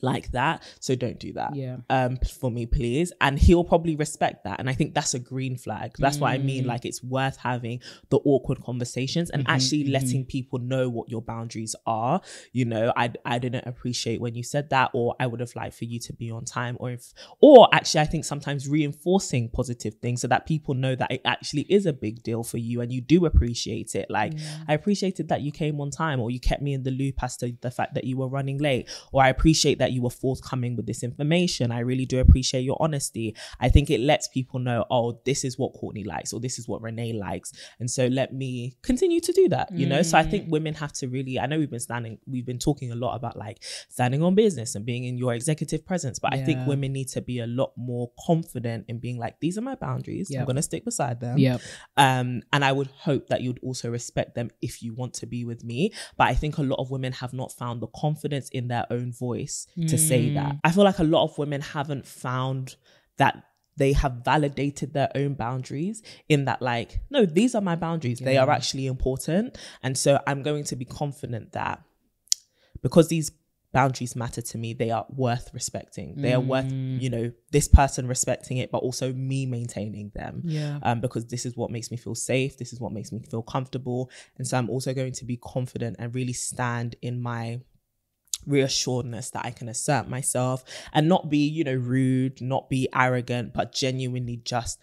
like that, so don't do that, yeah um for me, please. And he'll probably respect that, and I think that's a green flag. That's mm. what I mean, like, it's worth having the awkward conversations and mm-hmm, actually mm-hmm. letting people know what your boundaries are. You know, I I didn't appreciate when you said that, or I would have liked for you to be on time, or if or actually I think sometimes reinforcing positive things so that people know that it actually is a big deal for you and you do appreciate it. Like, yeah. I appreciated that you came on time, or you kept me in the loop as to the fact that you were running late, or I appreciate that you were forthcoming with this information. I really do appreciate your honesty. I think it lets people know, oh, this is what Courtney likes, or this is what Renee likes, and so let me continue to do that, you mm. know. So I think women have to really, I know we've been standing we've been talking a lot about, like, standing on business and being in your executive presence, but yeah. I think women need to be a lot more confident in being like, these are my boundaries, yep. I'm gonna stick beside them, yep. um and I would hope that you'd also respect them if you want to be with me. But I think a lot of women have not found the confidence in their own voice to say that. I feel like a lot of women haven't found that they have validated their own boundaries, in that, like, no, these are my boundaries. Yeah. They are actually important. And so I'm going to be confident that because these boundaries matter to me, they are worth respecting. They are mm. worth, you know, this person respecting it, but also me maintaining them. Yeah. Um, because this is what makes me feel safe. This is what makes me feel comfortable. And so I'm also going to be confident and really stand in my reassuredness that I can assert myself and not be, you know, rude, not be arrogant, but genuinely just,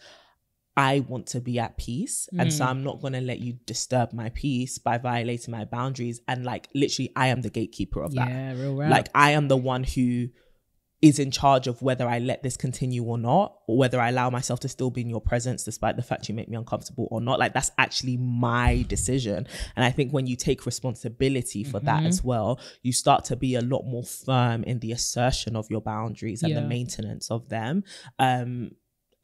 I want to be at peace. Mm. And so I'm not going to let you disturb my peace by violating my boundaries. And, like, literally, I am the gatekeeper of that. Yeah, real rap. Like, I am the one who is in charge of whether I let this continue or not, or whether I allow myself to still be in your presence despite the fact you make me uncomfortable or not. Like, that's actually my decision. And I think when you take responsibility for mm-hmm. that as well, you start to be a lot more firm in the assertion of your boundaries and yeah. the maintenance of them. Um,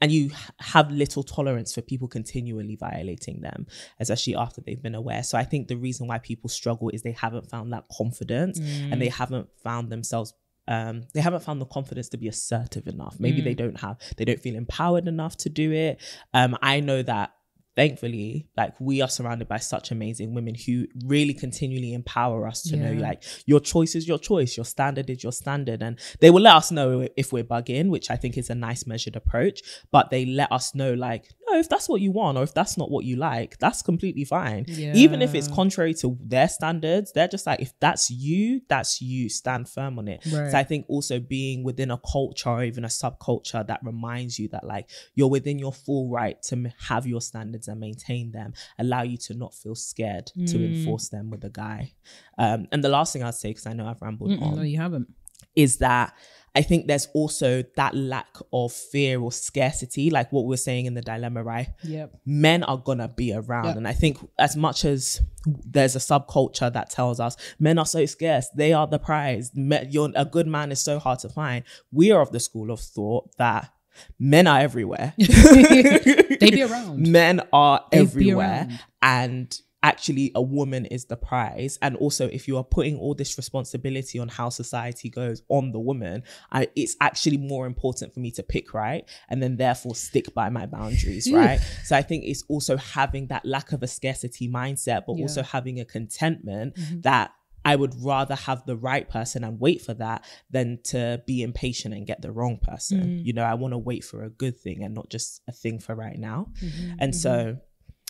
and you have little tolerance for people continually violating them, especially after they've been aware. So I think the reason why people struggle is they haven't found that confidence mm. and they haven't found themselves Um, they haven't found the confidence to be assertive enough. Maybe mm. they don't have, they don't feel empowered enough to do it. Um, I know that, thankfully, like, we are surrounded by such amazing women who really continually empower us to yeah. know, like, your choice is your choice, your standard is your standard. And they will let us know if we're bugging, which I think is a nice measured approach, but they let us know, like, no, if that's what you want, or if that's not what you like, that's completely fine. Yeah. Even if it's contrary to their standards, they're just like, if that's you, that's you, stand firm on it. Right. So I think also being within a culture or even a subculture that reminds you that, like, you're within your full right to have your standards and maintain them, allow you to not feel scared mm. to enforce them with a guy. Um, and the last thing I'd say, because I know I've rambled Mm-mm, on. No, you haven't. Is that I think there's also that lack of fear or scarcity, like what we were saying in the dilemma, right? Yep. Men are gonna be around. Yep. And I think as much as there's a subculture that tells us men are so scarce, they are the prize, men, you're, a good man is so hard to find. We are of the school of thought that men are everywhere. They be around. Men are they everywhere. And actually, a woman is the prize. And also, if you are putting all this responsibility on how society goes on the woman, I, it's actually more important for me to pick right and then therefore stick by my boundaries, right? So I think it's also having that lack of a scarcity mindset, but yeah. also having a contentment mm-hmm. that I would rather have the right person and wait for that than to be impatient and get the wrong person. Mm. You know, I want to wait for a good thing and not just a thing for right now. Mm-hmm, and mm-hmm. so,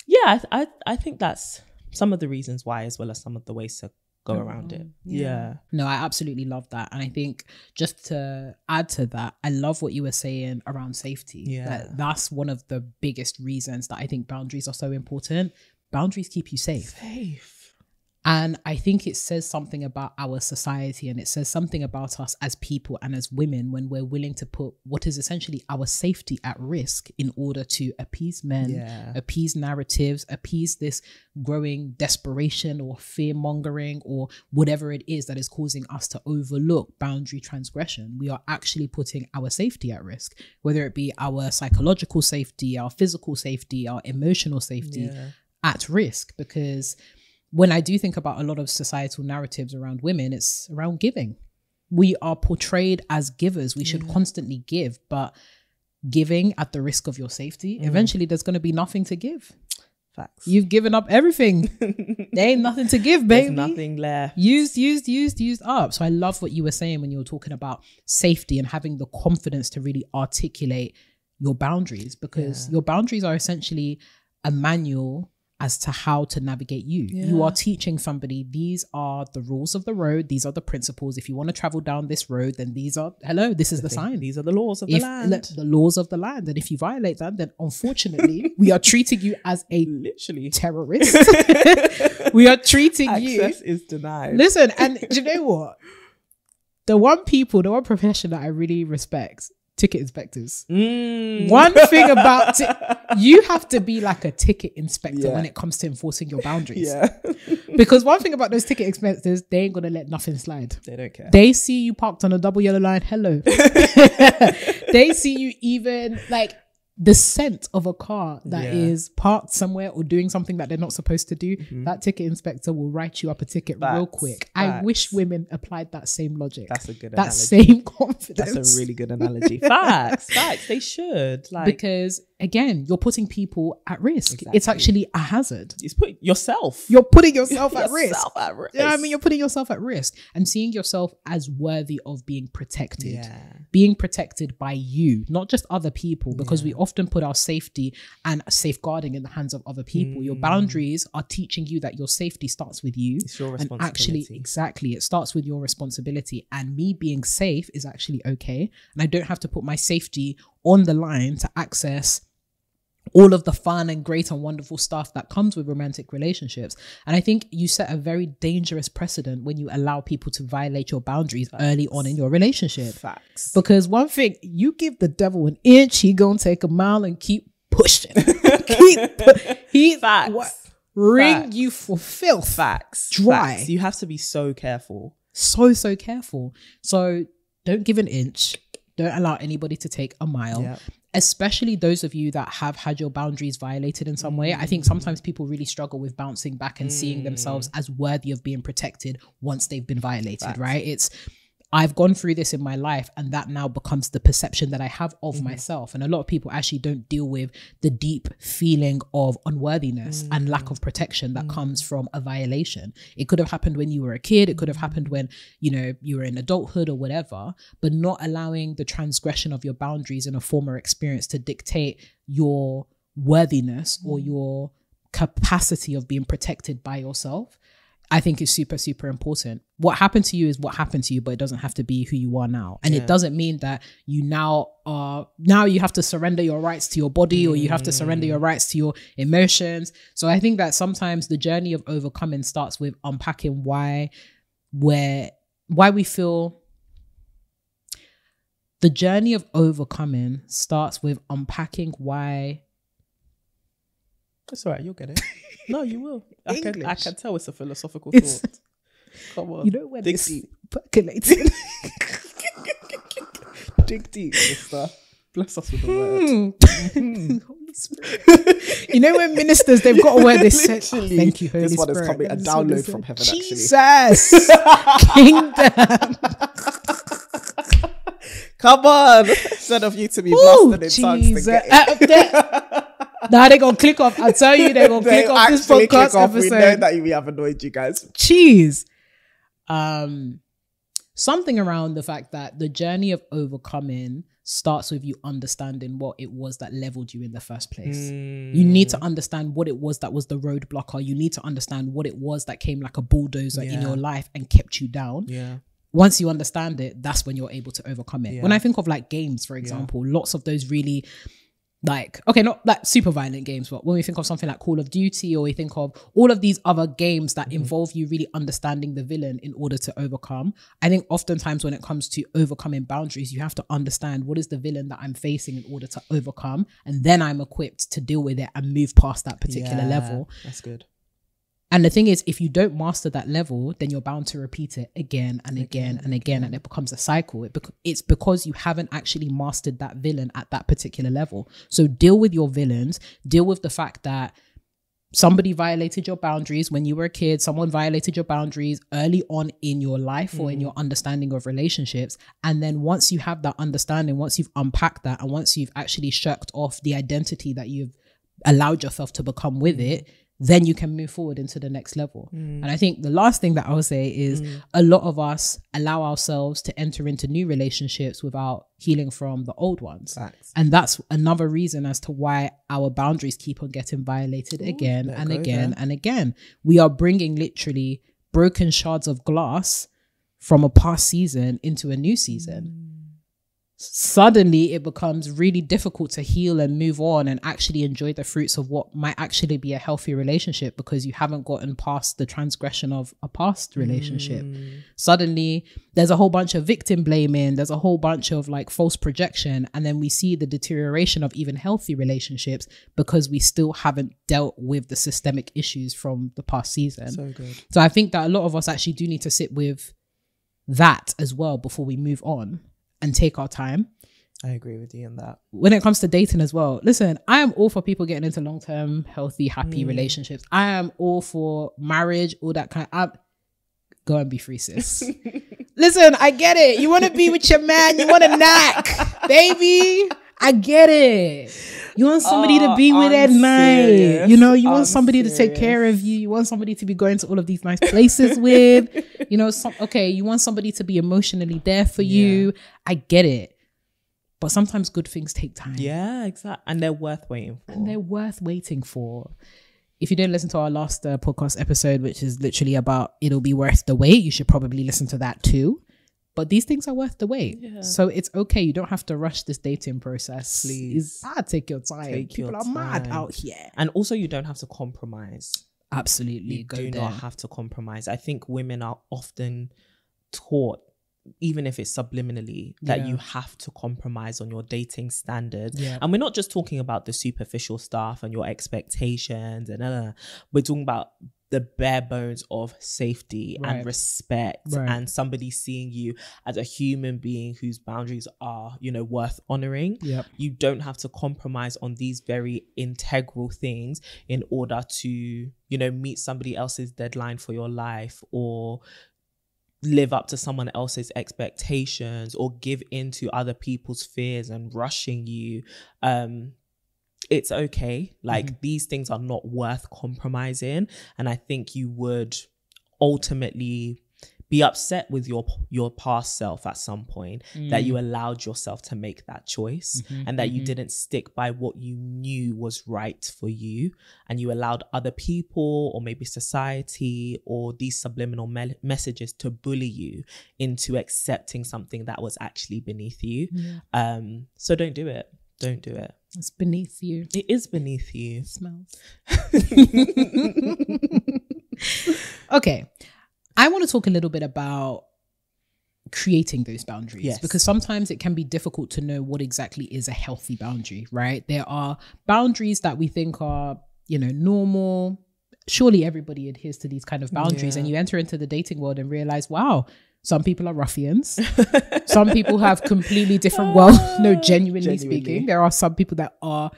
yeah, I, I I think that's some of the reasons why, as well as some of the ways to go oh, around it. Yeah. yeah. No, I absolutely love that. And I think just to add to that, I love what you were saying around safety. Yeah. That that's one of the biggest reasons that I think boundaries are so important. Boundaries keep you safe. Safe. And I think it says something about our society, and it says something about us as people and as women when we're willing to put what is essentially our safety at risk in order to appease men, yeah. appease narratives, appease this growing desperation or fear mongering or whatever it is that is causing us to overlook boundary transgression. We are actually putting our safety at risk, whether it be our psychological safety, our physical safety, our emotional safety yeah. at risk, because when I do think about a lot of societal narratives around women, it's around giving. We are portrayed as givers. We should yeah. constantly give, but giving at the risk of your safety, mm. eventually there's going to be nothing to give. Facts. You've given up everything. There ain't nothing to give, baby. There's nothing left. Used, used, used, used up. So I love what you were saying when you were talking about safety and having the confidence to really articulate your boundaries, because yeah. your boundaries are essentially a manual as to how to navigate you. Yeah. You are teaching somebody, these are the rules of the road, these are the principles. If you want to travel down this road, then these are, hello, this is the, the sign. These are the laws of if, the land. The laws of the land. And if you violate that, then unfortunately, we are treating you as a literally terrorist. We are treating Access you. Access is denied. Listen, and do you know what? The one people, the one profession that I really respect, ticket inspectors. Mm. One thing about it, you have to be like a ticket inspector yeah. when it comes to enforcing your boundaries. Yeah. Because one thing about those ticket inspectors, they ain't gonna let nothing slide. They don't care. They see you parked on a double yellow line, hello. They see you, even like the scent of a car that yeah. is parked somewhere or doing something that they're not supposed to do, mm-hmm. that ticket inspector will write you up a ticket that's, real quick. I wish women applied that same logic. That's a good that analogy. That same confidence. That's a really good analogy. Facts, facts, they should. Like, because again, you're putting people at risk. Exactly. It's actually a hazard. It's put yourself. You're putting yourself, yourself at risk. At risk. You know what I mean? You're putting yourself at risk and seeing yourself as worthy of being protected. Yeah. Being protected by you, not just other people, because yeah. we often put our safety and safeguarding in the hands of other people. Mm. Your boundaries are teaching you that your safety starts with you. It's your responsibility. And actually, exactly, it starts with your responsibility. And me being safe is actually okay. And I don't have to put my safety on the line to access all of the fun and great and wonderful stuff that comes with romantic relationships. And I think you set a very dangerous precedent when you allow people to violate your boundaries Facts. Early on in your relationship. Facts. Because one thing, you give the devil an inch, he gonna take a mile and keep pushing. keep pu- he Facts. What, ring Facts. You for filth. Facts. Dry. Facts. You have to be so careful. So, so careful. So don't give an inch. Don't allow anybody to take a mile. Yep. Especially those of you that have had your boundaries violated in some mm. way. I think sometimes people really struggle with bouncing back and mm. seeing themselves as worthy of being protected once they've been violated, Facts. Right? It's, I've gone through this in my life, and that now becomes the perception that I have of mm. myself. And a lot of people actually don't deal with the deep feeling of unworthiness mm. and lack of protection that mm. comes from a violation. It could have happened when you were a kid. It could have happened when, you know, you were in adulthood or whatever, but not allowing the transgression of your boundaries in a former experience to dictate your worthiness mm. or your capacity of being protected by yourself. I think is super, super important. What happened to you is what happened to you, but it doesn't have to be who you are now. And yeah. it doesn't mean that you now are, now you have to surrender your rights to your body mm. or you have to surrender your rights to your emotions. So I think that sometimes the journey of overcoming starts with unpacking why, where, why we feel the journey of overcoming starts with unpacking why. That's all right. You'll get it. No, you will. I can, I can tell it's a philosophical it's, thought. Come on. You know when it's percolating. Dig deep, mister. Bless us with the word. Mm. Holy Spirit. You know when ministers, they've got a word they said, oh, thank you, Holy this Spirit. This one is coming, a download from heaven, Jesus. Actually. Jesus. Kingdom. Come on. Instead of you to be Ooh, blasted in Jesus. Tongues to get Now they're going to click off. I tell you, they're going to click off this podcast off. Episode. We know that we have annoyed you guys. Jeez. Um, something around the fact that the journey of overcoming starts with you understanding what it was that leveled you in the first place. Mm. You need to understand what it was that was the roadblocker. You need to understand what it was that came like a bulldozer yeah. in your life and kept you down. Yeah. Once you understand it, that's when you're able to overcome it. Yeah. When I think of like games, for example, yeah. lots of those really Like, okay, not like super violent games, but when we think of something like Call of Duty, or we think of all of these other games that mm-hmm. involve you really understanding the villain in order to overcome, I think oftentimes when it comes to overcoming boundaries, you have to understand what is the villain that I'm facing in order to overcome, and then I'm equipped to deal with it and move past that particular yeah, level. That's good. And the thing is, if you don't master that level, then you're bound to repeat it again and again and again, and it becomes a cycle. It bec- it's because you haven't actually mastered that villain at that particular level. So deal with your villains, deal with the fact that somebody violated your boundaries when you were a kid, someone violated your boundaries early on in your life mm-hmm. or in your understanding of relationships. And then once you have that understanding, once you've unpacked that, and once you've actually shirked off the identity that you've allowed yourself to become with it, then you can move forward into the next level. Mm. And I think the last thing that I'll say is mm. a lot of us allow ourselves to enter into new relationships without healing from the old ones. Facts. And that's another reason as to why our boundaries keep on getting violated Ooh, again and go, again yeah. and again. We are bringing literally broken shards of glass from a past season into a new season. Mm. Suddenly it becomes really difficult to heal and move on and actually enjoy the fruits of what might actually be a healthy relationship, because you haven't gotten past the transgression of a past relationship. Mm. Suddenly there's a whole bunch of victim blaming, there's a whole bunch of like false projection, and then we see the deterioration of even healthy relationships because we still haven't dealt with the systemic issues from the past season. So good. So I think that a lot of us actually do need to sit with that as well before we move on and take our time. I agree with you on that. When it comes to dating as well, listen, I am all for people getting into long-term, healthy, happy mm. relationships. I am all for marriage, all that kind of... I'm... Go and be free, sis. Listen, I get it. You want to be with your man. You want to knack, baby. I get it. You want somebody oh, to be with I'm at serious. night. You know, you I'm want somebody serious. to take care of you. You want somebody to be going to all of these nice places with. You know, some, okay, you want somebody to be emotionally there for yeah. you. I get it. But sometimes good things take time. Yeah, exactly. And they're worth waiting for. And they're worth waiting for. If you didn't listen to our last uh, podcast episode, which is literally about it'll be worth the wait, you should probably listen to that too. But these things are worth the wait. Yeah. So it's okay. You don't have to rush this dating process. Please. Ah, take your time. Take People your are time. mad out here. And also you don't have to compromise. Absolutely. You Go do there. not have to compromise. I think women are often taught, even if it's subliminally, that yeah. you have to compromise on your dating standards. Yeah. And we're not just talking about the superficial stuff and your expectations and uh, we're talking about the bare bones of safety right. and respect right. and somebody seeing you as a human being whose boundaries are, you know, worth honoring. Yep. You don't have to compromise on these very integral things in order to, you know, meet somebody else's deadline for your life, or live up to someone else's expectations, or give in to other people's fears and rushing you. Um, it's okay. Like mm-hmm. these things are not worth compromising. And I think you would ultimately be upset with your your past self at some point mm. that you allowed yourself to make that choice mm-hmm, and that mm-hmm. you didn't stick by what you knew was right for you, and you allowed other people or maybe society or these subliminal me- messages to bully you into accepting something that was actually beneath you. Yeah. Um, so don't do it. Don't do it. It's beneath you. It is beneath you. It smells. Okay. I want to talk a little bit about creating those boundaries, yes. because sometimes it can be difficult to know what exactly is a healthy boundary, right? There are boundaries that we think are, you know, normal. Surely everybody adheres to these kind of boundaries, yeah. and you enter into the dating world and realize, wow, some people are ruffians. Some people have completely different, well, no, genuinely, genuinely speaking, there are some people that are,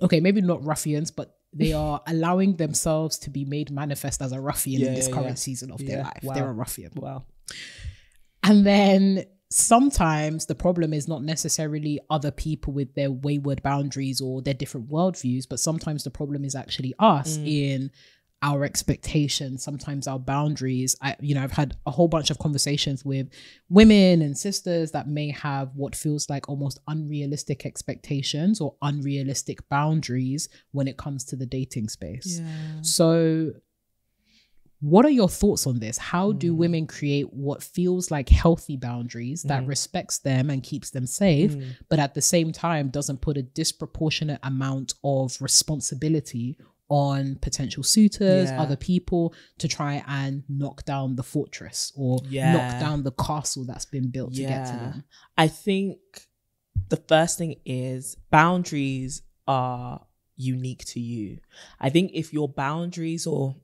okay, maybe not ruffians, but they are allowing themselves to be made manifest as a ruffian yeah, in this current yeah. season of yeah. their life. Wow. They're a ruffian. Wow. And then sometimes the problem is not necessarily other people with their wayward boundaries or their different worldviews, but sometimes the problem is actually us mm. in our expectations, sometimes our boundaries. I, you know, I've had a whole bunch of conversations with women and sisters that may have what feels like almost unrealistic expectations or unrealistic boundaries when it comes to the dating space. Yeah. So What are your thoughts on this? How do mm. women create what feels like healthy boundaries that mm. respects them and keeps them safe, mm. but at the same time doesn't put a disproportionate amount of responsibility on potential suitors, yeah. other people, to try and knock down the fortress or yeah. knock down the castle that's been built yeah. to get to them? I think the first thing is boundaries are unique to you. I think if your boundaries or...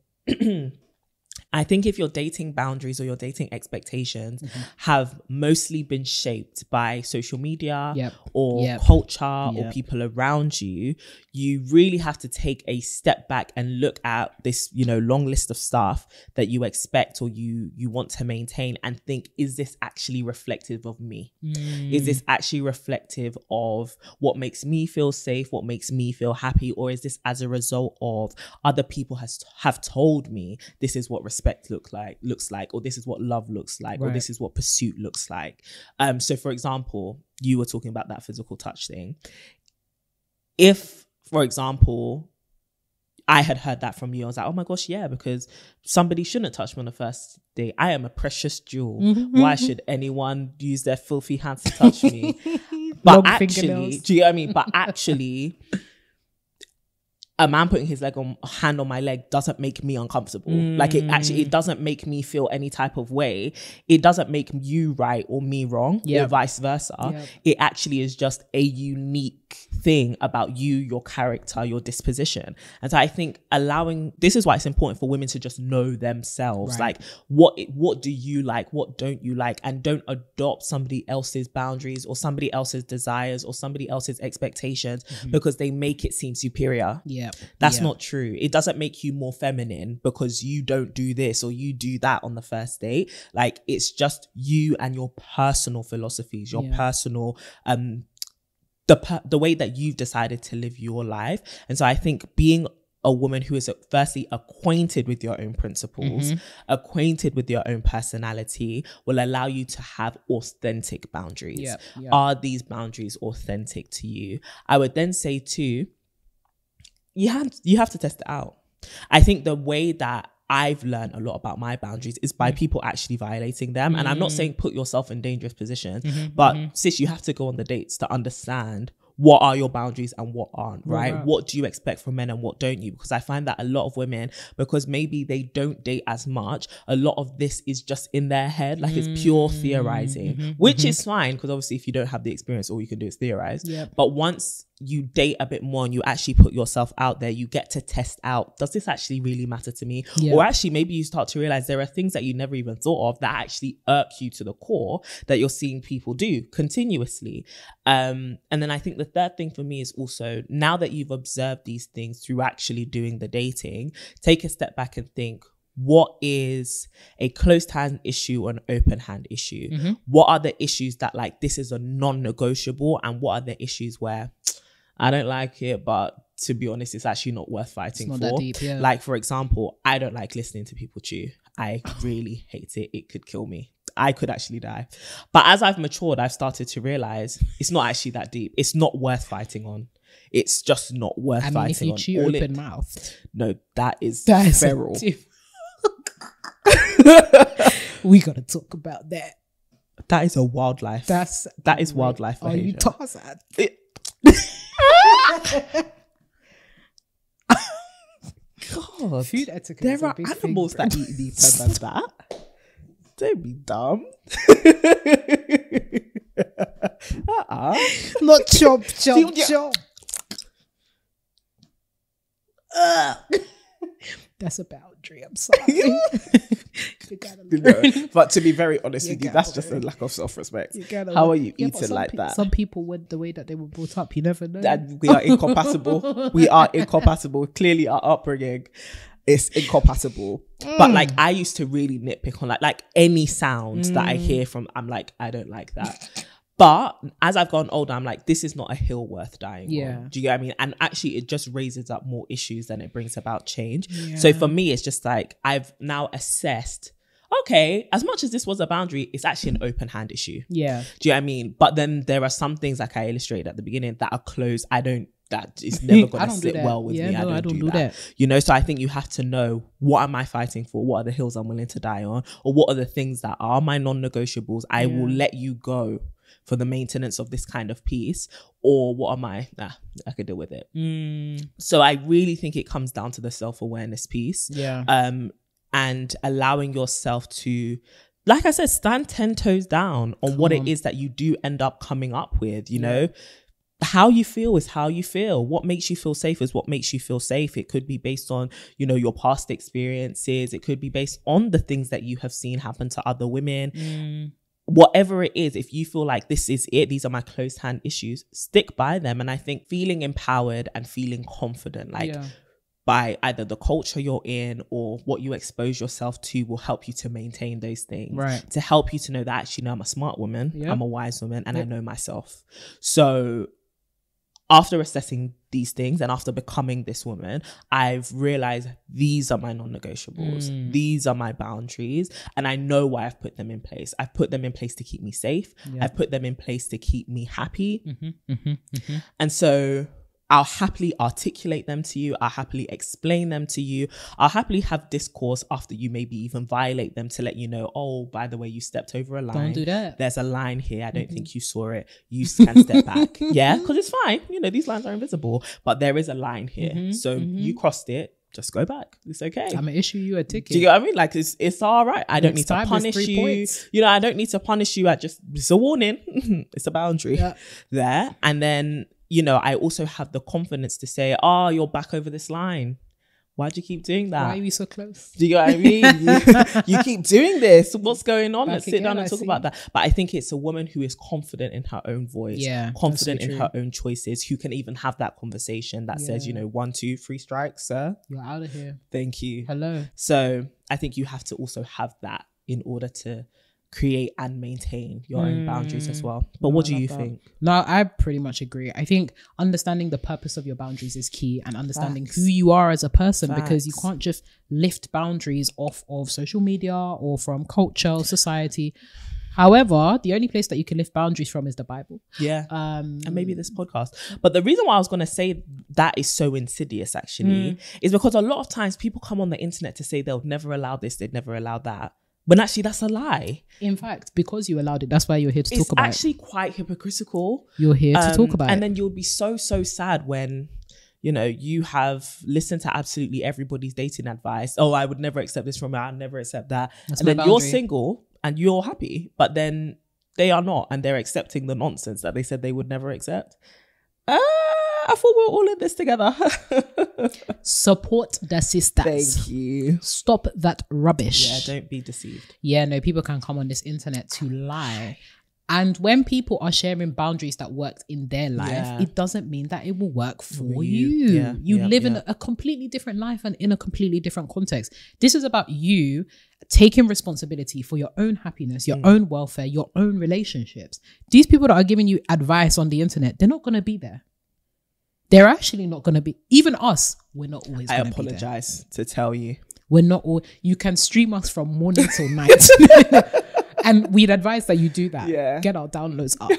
I think if your dating boundaries or your dating expectations mm-hmm. have mostly been shaped by social media yep. or yep. culture yep. or people around you, you really have to take a step back and look at this, you know, long list of stuff that you expect or you you want to maintain and think, is this actually reflective of me? Mm. Is this actually reflective of what makes me feel safe, what makes me feel happy? Or is this as a result of other people has have told me this is what respect look like looks like, or this is what love looks like, right. or this is what pursuit looks like. Um so for example, you were talking about that physical touch thing. If, for example, I had heard that from you, I was like, oh my gosh, yeah, because somebody shouldn't touch me on the first day. I am a precious jewel. Mm-hmm. Why should anyone use their filthy hands to touch me? But Long actually fingernails. Do you know what I mean? But actually a man putting his leg on hand on my leg doesn't make me uncomfortable. Mm. Like it actually, it doesn't make me feel any type of way. It doesn't make you right or me wrong yep. or vice versa. Yep. It actually is just a unique thing about you, your character, your disposition. And so I think allowing, this is why it's important for women to just know themselves. Right. Like what, what do you like? What don't you like? And don't adopt somebody else's boundaries or somebody else's desires or somebody else's expectations mm-hmm. because they make it seem superior. Yeah. Yep. That's yep. not true. It doesn't make you more feminine because you don't do this or you do that on the first date. Like it's just you and your personal philosophies, your yeah. personal, um, the per- the way that you've decided to live your life. And so I think being a woman who is firstly acquainted with your own principles, mm-hmm. acquainted with your own personality, will allow you to have authentic boundaries. Yep. Yep. Are these boundaries authentic to you? I would then say too, you have, you have to test it out. I think the way that I've learned a lot about my boundaries is by mm-hmm. people actually violating them. Mm-hmm. And I'm not saying put yourself in dangerous positions, mm-hmm. but mm-hmm. sis, you have to go on the dates to understand what are your boundaries and what aren't, right? Wow. What do you expect from men and what don't you? Because I find that a lot of women, because maybe they don't date as much, a lot of this is just in their head, like mm-hmm. it's pure theorizing, mm-hmm. which mm-hmm. is fine, because obviously if you don't have the experience, all you can do is theorize. Yep. But once you date a bit more and you actually put yourself out there, you get to test out, does this actually really matter to me? Yeah. Or actually maybe you start to realize there are things that you never even thought of that actually irk you to the core that you're seeing people do continuously. Um, and then I think the third thing for me is also, now that you've observed these things through actually doing the dating, take a step back and think, what is a closed hand issue or an open hand issue? Mm-hmm. What are the issues that like, this is a non-negotiable, and what are the issues where... I don't like it, but to be honest, it's actually not worth fighting not for. That deep, yeah. Like, for example, I don't like listening to people chew. I really hate it. It could kill me. I could actually die. But as I've matured, I've started to realize it's not actually that deep. It's not worth fighting on. It's just not worth I mean, fighting on. If you chew open it, mouth. No, that is that is feral. We got to talk about that. That is a wildlife. That's that is wildlife. Are behavior. You Tarzan? God, food etiquette. There are animals that eat these and that. Don't be dumb. uh-uh. Not chop, chop, chop. Uh. That's a boundary. I'm sorry. You gotta no, but to be very honest with you, that's learn. Just a lack of self-respect. How are you yeah, eating like pe- that? Some people went the way that they were brought up. You never know. And we are incompatible. We are incompatible. Clearly, our upbringing is incompatible. Mm. But like, I used to really nitpick on like like any sound mm. that I hear from. I'm like, I don't like that. But as I've gotten older, I'm like, this is not a hill worth dying yeah. on. Do you know what I mean? And actually, it just raises up more issues than it brings about change. Yeah. So for me, it's just like, I've now assessed, okay, as much as this was a boundary, it's actually an open hand issue. Yeah. Do you know what I mean? But then there are some things, like I illustrated at the beginning, that are closed. I don't that is never going to sit well with yeah, me. No, I don't, I don't do, do that. that. You know, so I think you have to know, what am I fighting for? What are the hills I'm willing to die on? Or what are the things that are my non-negotiables? I yeah. will let you go for the maintenance of this kind of peace. Or what am I? Nah, I could deal with it. Mm. So I really think it comes down to the self-awareness piece. Yeah. Um, and allowing yourself to, like I said, stand ten toes down on Come what on. it is that you do end up coming up with, you yeah. know? How you feel is how you feel. What makes you feel safe is what makes you feel safe. It could be based on, you know, your past experiences. It could be based on the things that you have seen happen to other women. Mm. Whatever it is, if you feel like this is it, these are my close hand issues, stick by them. And I think feeling empowered and feeling confident, like yeah. by either the culture you're in or what you expose yourself to, will help you to maintain those things. Right. To help you to know that, actually, no, I'm a smart woman. Yep. I'm a wise woman, and yep. I know myself. So after assessing these things and after becoming this woman, I've realized these are my non-negotiables. Mm. These are my boundaries. And I know why I've put them in place. I've put them in place to keep me safe. Yeah. I've put them in place to keep me happy. Mm-hmm, mm-hmm, mm-hmm. And so I'll happily articulate them to you. I'll happily explain them to you. I'll happily have discourse after you maybe even violate them, to let you know, oh, by the way, you stepped over a line. Don't do that. There's a line here. I don't mm-hmm. think you saw it. You can step back. Yeah, because it's fine. You know, these lines are invisible, but there is a line here. Mm-hmm, so mm-hmm. you crossed it. Just go back. It's okay. I'm going to issue you a ticket. Do you know what I mean? Like, it's it's all right. I don't Next need to punish you. Points. You know, I don't need to punish you. I just, it's a warning. It's a boundary yeah. there. And then, you know, I also have the confidence to say, oh, you're back over this line. Why do you keep doing that? Why are you so close? Do you know what I mean? you, you keep doing this. What's going on? Back Let's sit again, down and I talk see. about that. But I think it's a woman who is confident in her own voice, yeah, confident so in her own choices, who can even have that conversation that yeah. says, you know, one, two, three strikes, sir. You're out of here. Thank you. Hello. So I think you have to also have that in order to create and maintain your mm. own boundaries as well. But no, what do you that. think? No, I pretty much agree. I think understanding the purpose of your boundaries is key, and understanding Facts. who you are as a person, Facts. because you can't just lift boundaries off of social media or from culture or society. However, the only place that you can lift boundaries from is the Bible. Yeah. Um, and maybe this podcast. But the reason why I was going to say that is so insidious, actually, mm. is because a lot of times people come on the internet to say they'll never allow this, they'd never allow that. But actually, that's a lie. In fact, because you allowed it, that's why you're here to it's talk about it. It's actually quite hypocritical. You're here um, to talk about and it. And then you'll be so, so sad when, you know, you have listened to absolutely everybody's dating advice. Oh, I would never accept this from her. I'd never accept that. That's and then boundary. You're single and you're happy, but then they are not. And they're accepting the nonsense that they said they would never accept. Ah! I thought we were all in this together. Support the sisters. Thank you. Stop that rubbish. Yeah, don't be deceived. Yeah, no, people can come on this internet to lie. And when people are sharing boundaries that worked in their life, yeah. it doesn't mean that it will work for you. You, yeah, you yeah, live yeah. in a completely different life and in a completely different context. This is about you taking responsibility for your own happiness, your mm. own welfare, your own relationships. These people that are giving you advice on the internet, they're not going to be there. They're actually not going to be, even us, we're not always going to be there. I apologize to tell you. We're not all, you can stream us from morning till night. And we'd advise that you do that. Yeah. Get our downloads up.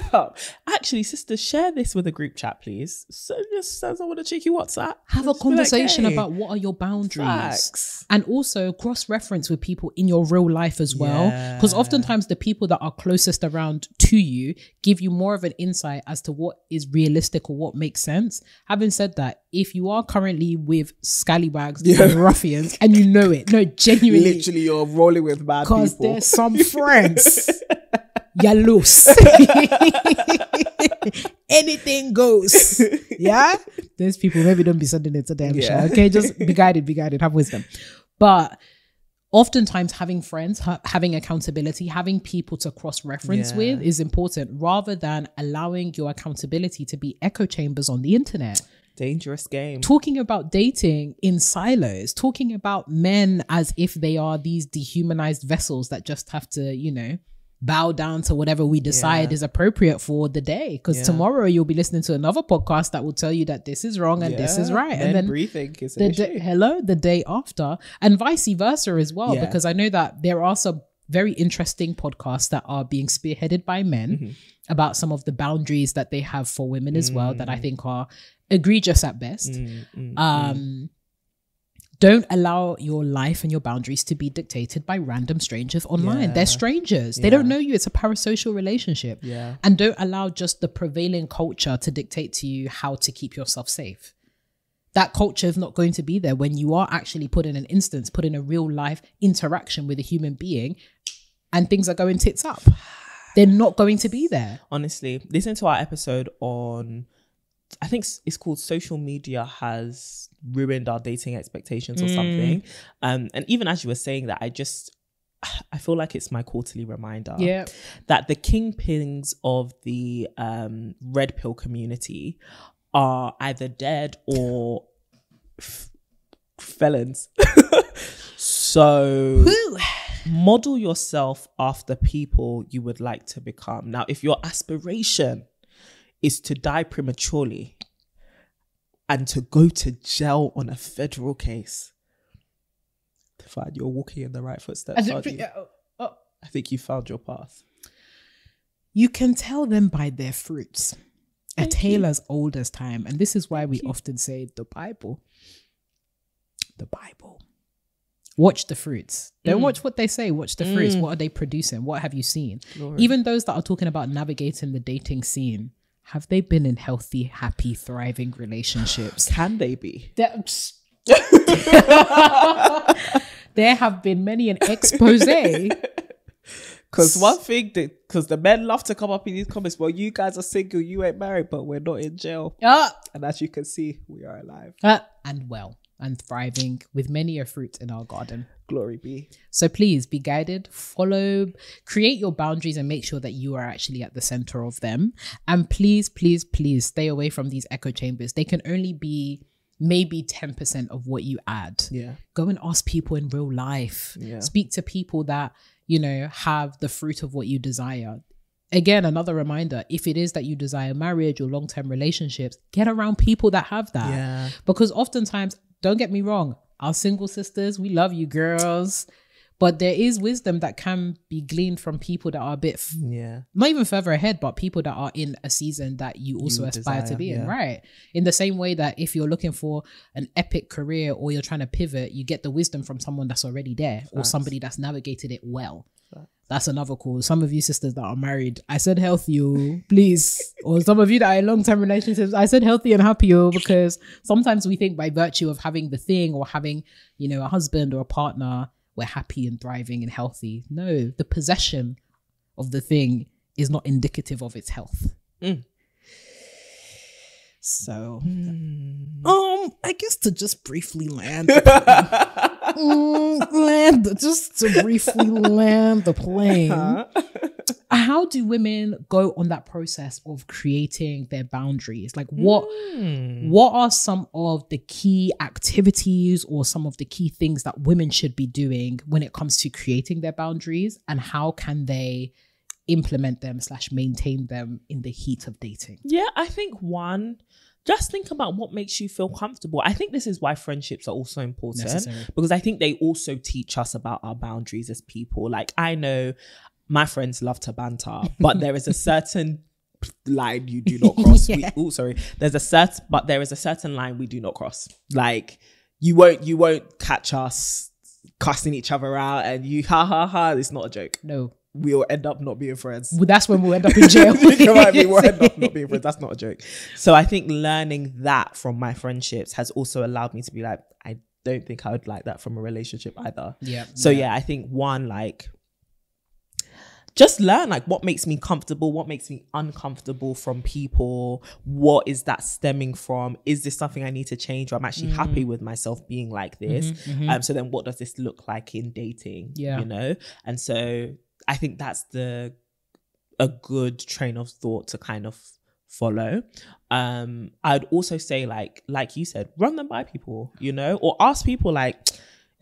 Yeah. Actually, sisters, share this with a group chat, please. So just send someone a cheeky WhatsApp. Have a conversation like, hey, about what are your boundaries. Facts. And also cross-reference with people in your real life as well. Because yeah. oftentimes the people that are closest around to you give you more of an insight as to what is realistic or what makes sense. Having said that, if you are currently with scallywags yeah. and ruffians and you know it, no, genuinely. Literally, you're rolling with bad people. Because there's some friends. You're loose. Anything goes. Yeah, those people maybe don't be sending it to them. Yeah. Okay, just be guided, be guided, have wisdom. But oftentimes, having friends, ha having accountability, having people to cross-reference yeah. with is important, rather than allowing your accountability to be echo chambers on the internet. Dangerous game. Talking about dating in silos, talking about men as if they are these dehumanized vessels that just have to, you know, bow down to whatever we decide yeah. is appropriate for the day. Because yeah. tomorrow you'll be listening to another podcast that will tell you that this is wrong and yeah. this is right. Men and then breathing is an the issue. Hello, the day after, and vice versa as well. Yeah. Because I know that there are some very interesting podcasts that are being spearheaded by men mm-hmm. about some of the boundaries that they have for women as mm-hmm. well, that I think are egregious at best. Mm-hmm. Um, don't allow your life and your boundaries to be dictated by random strangers online. Yeah. They're strangers. Yeah. They don't know you. It's a parasocial relationship. Yeah. And don't allow just the prevailing culture to dictate to you how to keep yourself safe. That culture is not going to be there when you are actually put in an instance, put in a real life interaction with a human being, and things are going tits up. They're not going to be there. Honestly, listen to our episode on, I think it's called Social Media Has Ruined Our Dating Expectations or mm. something. Um, and even as you were saying that, I just, I feel like it's my quarterly reminder yep. that the kingpins of the um, red pill community are either dead or f- felons. So Woo. Model yourself after people you would like to become. Now, if your aspiration is to die prematurely and to go to jail on a federal case, you're walking in the right footsteps, aren't you? Oh, oh. I think you found your path. You can tell them by their fruits. A tale as old as time. And this is why we often say the Bible. The Bible. Watch the fruits. Don't mm. watch what they say. Watch the mm. fruits. What are they producing? What have you seen? Lord. Even those that are talking about navigating the dating scene, have they been in healthy, happy, thriving relationships? Can they be? There have been many an expose. Because one thing that, because the men love to come up in these comments, well, you guys are single, you ain't married, but we're not in jail. Uh, and as you can see, we are alive. Uh, and well, and thriving with many a fruit in our garden. Glory be. So please be guided, follow, create your boundaries and make sure that you are actually at the center of them. And please, please, please stay away from these echo chambers. They can only be maybe ten percent of what you add. Yeah. Go and ask people in real life. Yeah. Speak to people that, you know, have the fruit of what you desire. Again, another reminder, if it is that you desire marriage or long-term relationships, get around people that have that. Yeah. Because oftentimes, don't get me wrong, our single sisters, we love you girls, but there is wisdom that can be gleaned from people that are a bit, f- yeah, not even further ahead, but people that are in a season that you also you aspire desire, to be yeah. in, right? In the same way that if you're looking for an epic career or you're trying to pivot, you get the wisdom from someone that's already there Facts. Or somebody that's navigated it well. Facts. That's another call. Some of you sisters that are married, I said healthy, oh, please. Or some of you that are in long-term relationships, I said healthy and happy, oh, because sometimes we think by virtue of having the thing or having, you know, a husband or a partner, we're happy and thriving and healthy. No, the possession of the thing is not indicative of its health. Mm. So, mm. um, I guess to just briefly land, the plane, mm, land just to briefly land the plane. Uh-huh. How do women go on that process of creating their boundaries? Like what, mm. what are some of the key activities or some of the key things that women should be doing when it comes to creating their boundaries, and how can they implement them slash maintain them in the heat of dating? Yeah, I think one, just think about what makes you feel comfortable. I think this is why friendships are also important Necessary. Because I think they also teach us about our boundaries as people. Like I know, my friends love to banter, but there is a certain line you do not cross. yeah. we, oh, sorry. There's a certain, but there is a certain line we do not cross. Like you won't, you won't catch us cussing each other out, and you ha ha ha. It's not a joke. No, we'll end up not being friends. Well, that's when we'll end up in jail. You know what I mean? We'll end up not being friends. That's not a joke. So I think learning that from my friendships has also allowed me to be like, I don't think I would like that from a relationship either. Yeah. So yeah, yeah I think one, like, just learn like what makes me comfortable, what makes me uncomfortable from people. What is that stemming from? Is this something I need to change, or I'm actually mm-hmm. happy with myself being like this? Mm-hmm, mm-hmm. Um, so then what does this look like in dating? Yeah. You know? And so I think that's the a good train of thought to kind of follow. Um, I'd also say like, like you said, run them by people, you know, or ask people like,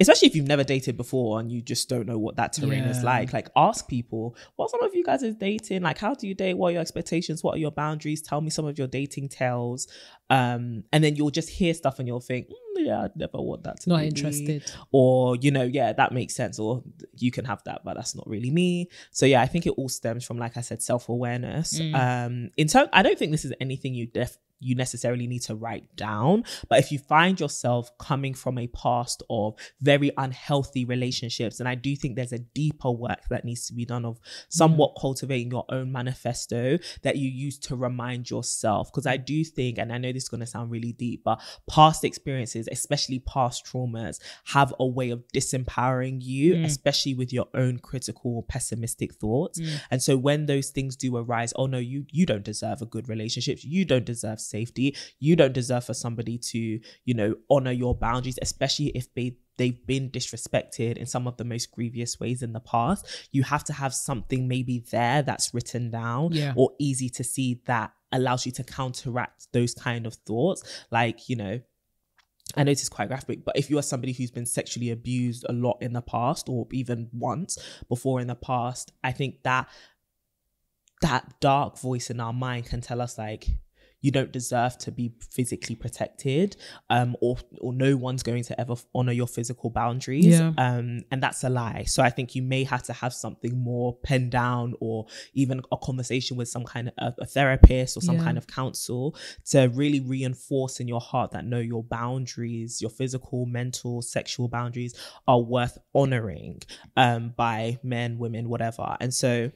especially if you've never dated before and you just don't know what that terrain yeah. is like, like ask people, what some of you guys is dating? Like, how do you date? What are your expectations? What are your boundaries? Tell me some of your dating tales. Um, and then you'll just hear stuff and you'll think, mm, yeah, I'd never want that to not be interested. Me. Or, you know, yeah, that makes sense. Or you can have that, but that's not really me. So yeah, I think it all stems from, like I said, self-awareness. Mm. Um, in terms, I don't think this is anything you def you necessarily need to write down, but if you find yourself coming from a past of very unhealthy relationships, and I do think there's a deeper work that needs to be done of somewhat mm. cultivating your own manifesto that you use to remind yourself. Because I do think, and I know this is going to sound really deep, but past experiences, especially past traumas, have a way of disempowering you, mm. especially with your own critical, pessimistic thoughts. Mm. And so when those things do arise, oh no, you you don't deserve a good relationship, you don't deserve safety, you don't deserve for somebody to, you know, honor your boundaries, especially if they they've been disrespected in some of the most grievous ways in the past. You have to have something maybe there that's written down yeah. or easy to see that allows you to counteract those kind of thoughts. Like, you know, I know it's quite graphic, but if you are somebody who's been sexually abused a lot in the past, or even once before in the past, I think that that dark voice in our mind can tell us, like, you don't deserve to be physically protected, um, or or no one's going to ever honor your physical boundaries. Yeah. Um, and that's a lie. So I think you may have to have something more penned down, or even a conversation with some kind of a therapist or some yeah. kind of counsel to really reinforce in your heart that no, your boundaries, your physical, mental, sexual boundaries are worth honoring um, by men, women, whatever. And so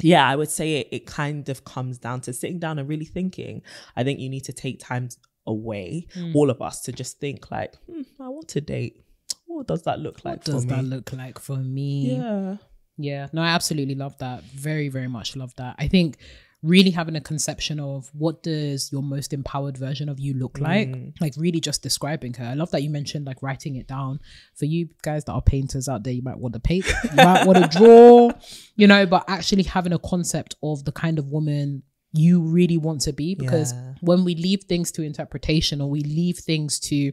yeah, I would say it, it kind of comes down to sitting down and really thinking. I think you need to take time away, mm. all of us, to just think like, hmm, I want to date. What does that look like what for me? What does that look like for me? Yeah. Yeah. No, I absolutely love that. Very, very much love that. I think really having a conception of what does your most empowered version of you look like, mm. like really just describing her. I love that you mentioned like writing it down. For you guys that are painters out there, you might want to paint, you might want to draw, you know, but actually having a concept of the kind of woman you really want to be, because yeah. when we leave things to interpretation, or we leave things to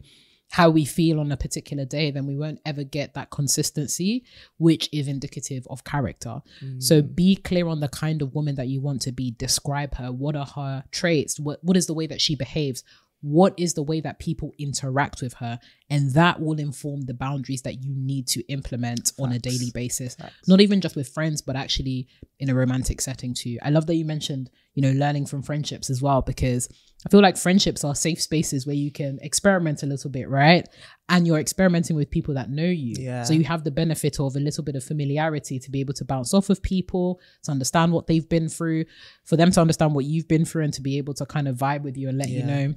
how we feel on a particular day, then we won't ever get that consistency, which is indicative of character. Mm. So be clear on the kind of woman that you want to be. Describe her. What are her traits? What, what is the way that she behaves? What is the way that people interact with her? And that will inform the boundaries that you need to implement Facts. On a daily basis. Facts. Not even just with friends, but actually in a romantic setting too. I love that you mentioned, you know, learning from friendships as well, because I feel like friendships are safe spaces where you can experiment a little bit, right? And you're experimenting with people that know you. Yeah. So you have the benefit of a little bit of familiarity to be able to bounce off of people, to understand what they've been through, for them to understand what you've been through, and to be able to kind of vibe with you and let yeah. you know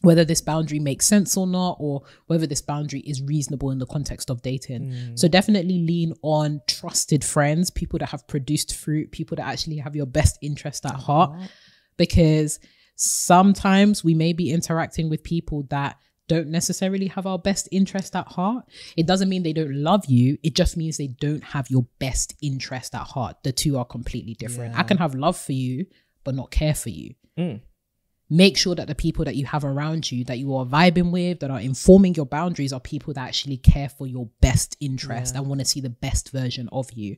whether this boundary makes sense or not, or whether this boundary is reasonable in the context of dating. Mm. So definitely lean on trusted friends, people that have produced fruit, people that actually have your best interest at uh-huh. heart, because sometimes we may be interacting with people that don't necessarily have our best interest at heart. It doesn't mean they don't love you. It just means they don't have your best interest at heart. The two are completely different. Yeah. I can have love for you, but not care for you. Mm. Make sure that the people that you have around you, that you are vibing with, that are informing your boundaries, are people that actually care for your best interest yeah. and want to see the best version of you.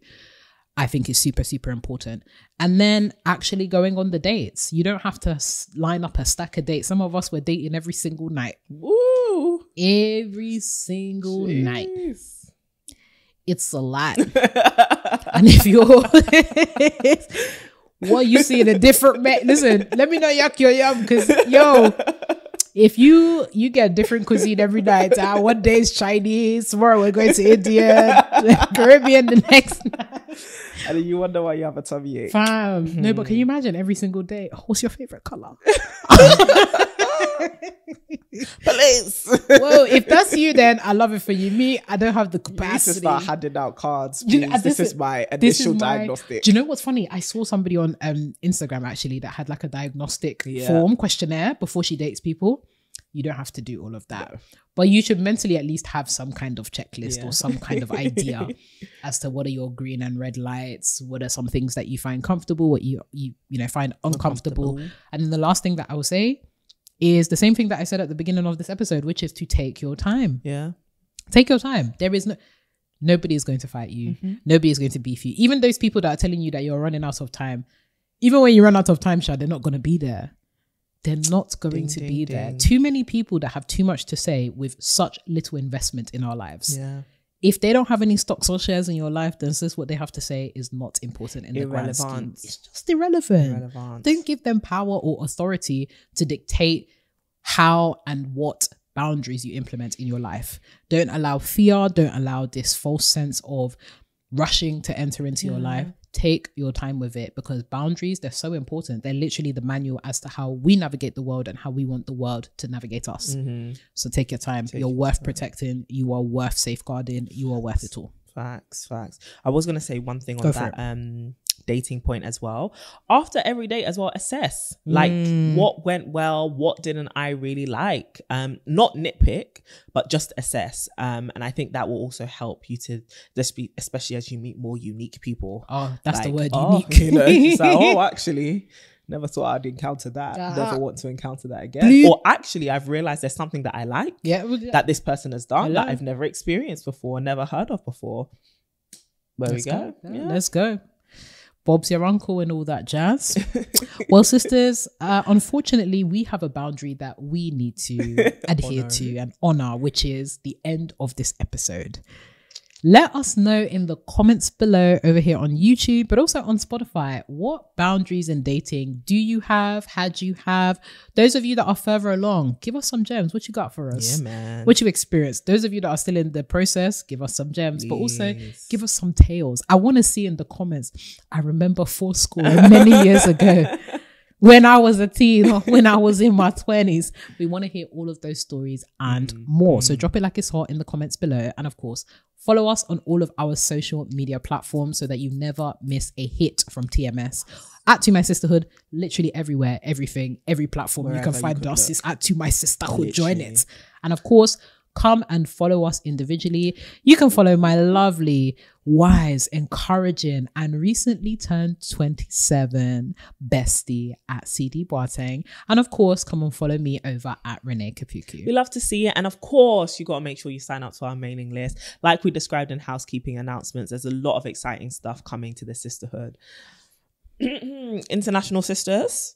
I think is super, super important. And then actually going on the dates. You don't have to line up a stack of dates. Some of us were dating every single night. Ooh. Every single Jeez. Night. It's a lot. And if you're... what you see in a different... Listen, let me not yuck your yum, because, yo... If you you get different cuisine every night, uh, one day is Chinese, tomorrow we're going to India, Caribbean the next night. And then you wonder why you have a tummy ache. Fam. Mm-hmm. No, but can you imagine every single day? Oh, what's your favorite color? Please. Well, if that's you, then I love it for you. Me, I don't have the capacity. You need to start handing out cards. You know, this, this is my initial is my, diagnostic. Do you know what's funny? I saw somebody on um, Instagram actually that had like a diagnostic yeah. form questionnaire before she dates people. You don't have to do all of that, yeah. but you should mentally at least have some kind of checklist yeah. or some kind of idea as to what are your green and red lights, what are some things that you find comfortable, what you you you know find uncomfortable. uncomfortable. And then the last thing that I will say is the same thing that I said at the beginning of this episode, which is to take your time. Yeah. Take your time. There is no, nobody is going to fight you. Mm-hmm. Nobody is going to beef you. Even those people that are telling you that you're running out of time, even when you run out of time, Sha, they're not going to be there. They're not going ding, to ding, be ding. there. Too many people that have too much to say with such little investment in our lives. Yeah. If they don't have any stocks or shares in your life, then this what they have to say is not important in irrelevant. the grand scheme. It's just irrelevant. irrelevant. Don't give them power or authority to dictate how and what boundaries you implement in your life. Don't allow fear. Don't allow this false sense of rushing to enter into yeah. your life. Take your time with it, because boundaries, they're so important. They're literally the manual as to how we navigate the world and how we want the world to navigate us. Mm-hmm. So take your time. Take You're your worth time. protecting. You are worth safeguarding. You are worth it all. Facts, facts. I was going to say one thing Go on that um, dating point as well. After every date as well, assess. Like mm. what went well? What didn't I really like? Um, not nitpick, but just assess. Um, and I think that will also help you to just be, especially as you meet more unique people. Oh, that's like, the word, oh, unique. You know, it's like, oh, actually, never thought I'd encounter that. Uh, never want to encounter that again. Bleep. Or actually, I've realized there's something that I like yeah, well, yeah. that this person has done that I've never experienced before, never heard of before. There Let's we go. go. Yeah. Let's go. Bob's your uncle and all that jazz. Well, sisters, uh, unfortunately, we have a boundary that we need to adhere honor. to and honor, which is the end of this episode. Let us know in the comments below over here on YouTube, but also on Spotify. What boundaries in dating do you have? Had you have? Those of you that are further along, give us some gems. What you got for us? Yeah, man. What you experienced? Those of you that are still in the process, give us some gems, Please. but also give us some tales. I want to see in the comments. I remember fourscore many years ago. When I was a teen, when I was in my twenties, we want to hear all of those stories and mm, more. Mm. So drop it like it's hot in the comments below. And of course, follow us on all of our social media platforms so that you never miss a hit from T M S. At To My Sisterhood, literally everywhere, everything, every platform Wherever you can find you us is at To My Sisterhood. Literally. Join it. And of course, come and follow us individually. You can follow my lovely, wise, encouraging, and recently turned twenty-seven bestie at C D Boateng. And of course, come and follow me over at Renee Kapuku. We love to see it. And of course, you got to make sure you sign up to our mailing list. Like we described in housekeeping announcements, there's a lot of exciting stuff coming to the sisterhood. International sisters,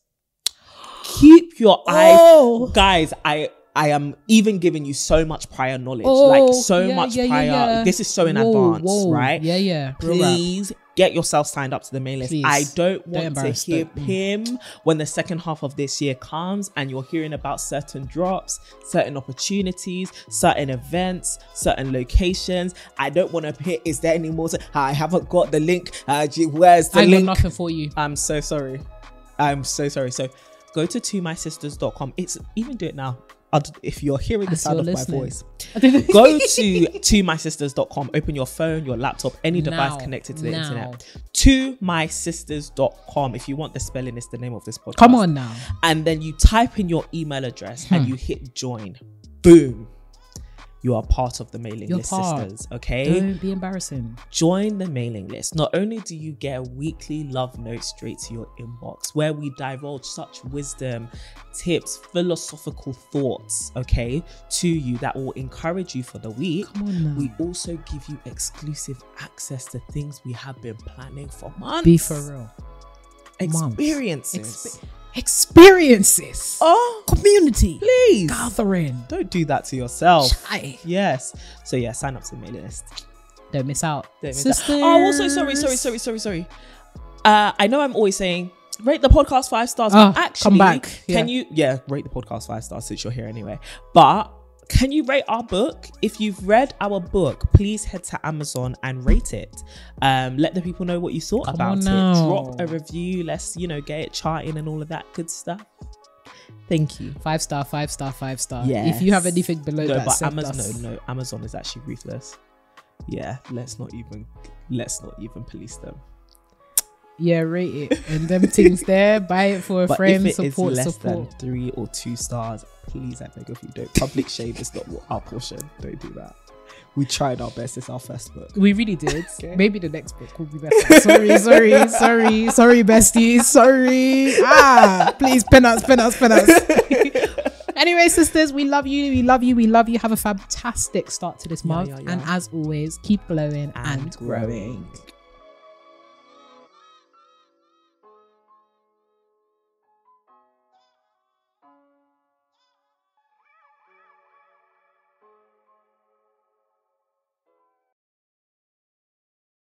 keep your eyes. Oh. Guys, I... I am even giving you so much prior knowledge, oh, like so yeah, much yeah, prior. Yeah, yeah. This is so in whoa, advance, whoa. right? Yeah, yeah. Please get yourself signed up to the mailing list. Please. I don't want don't to hear them. Him when the second half of this year comes and you're hearing about certain drops, certain opportunities, certain events, certain locations. I don't want to hear, is there any more? To, I haven't got the link. Uh, gee, where's the I link? I got nothing for you. I'm so sorry. I'm so sorry. So go to to my sisters dot com. It's even do it now. If you're hearing the As sound of listening. my voice, go to to my sisters dot com. Open your phone, your laptop, any now, device connected to the now. internet. to my sisters dot com. If you want the spelling, it's the name of this podcast. Come on now. And then you type in your email address hmm. and you hit join. Boom. You are part of the mailing You're list, part. sisters, okay? Don't be embarrassing. Join the mailing list. Not only do you get a weekly love note straight to your inbox where we divulge such wisdom, tips, philosophical thoughts, okay, to you that will encourage you for the week. Come on now. We also give you exclusive access to things we have been planning for months. Be for real. Experiences. Exper- experiences oh community please gathering don't do that to yourself Shy. yes so yeah sign up to the mailing list, don't miss out, don't miss Sisters. out. oh also sorry sorry sorry sorry sorry uh I know I'm always saying rate the podcast five stars, oh, but actually come back. can yeah. you yeah rate the podcast five stars since you're here anyway, but can you rate our book? If you've read our book, please head to Amazon and rate it. Um, let the people know what you thought Come about it. Drop a review. Let's, you know, get it charting and all of that good stuff. Thank you. Five star, five star, five star. Yes. If you have anything below no, that, but Amazon, no, no, Amazon is actually ruthless. Yeah, let's not even, let's not even police them. Yeah, rate it and them things there. Buy it for a but friend. If it support, is less support. than three or two stars, please, I beg of you, don't. Public shame is not our portion. Don't do that. We tried our best. It's our first book. We really did. Okay. Maybe the next book will be better. Sorry, sorry, sorry, sorry, besties. Sorry. Ah, please, pen us, pen us, pen us. Anyway, sisters, we love you. We love you. We love you. Have a fantastic start to this month. Yeah, yeah, yeah. And as always, keep glowing and, and growing. growing.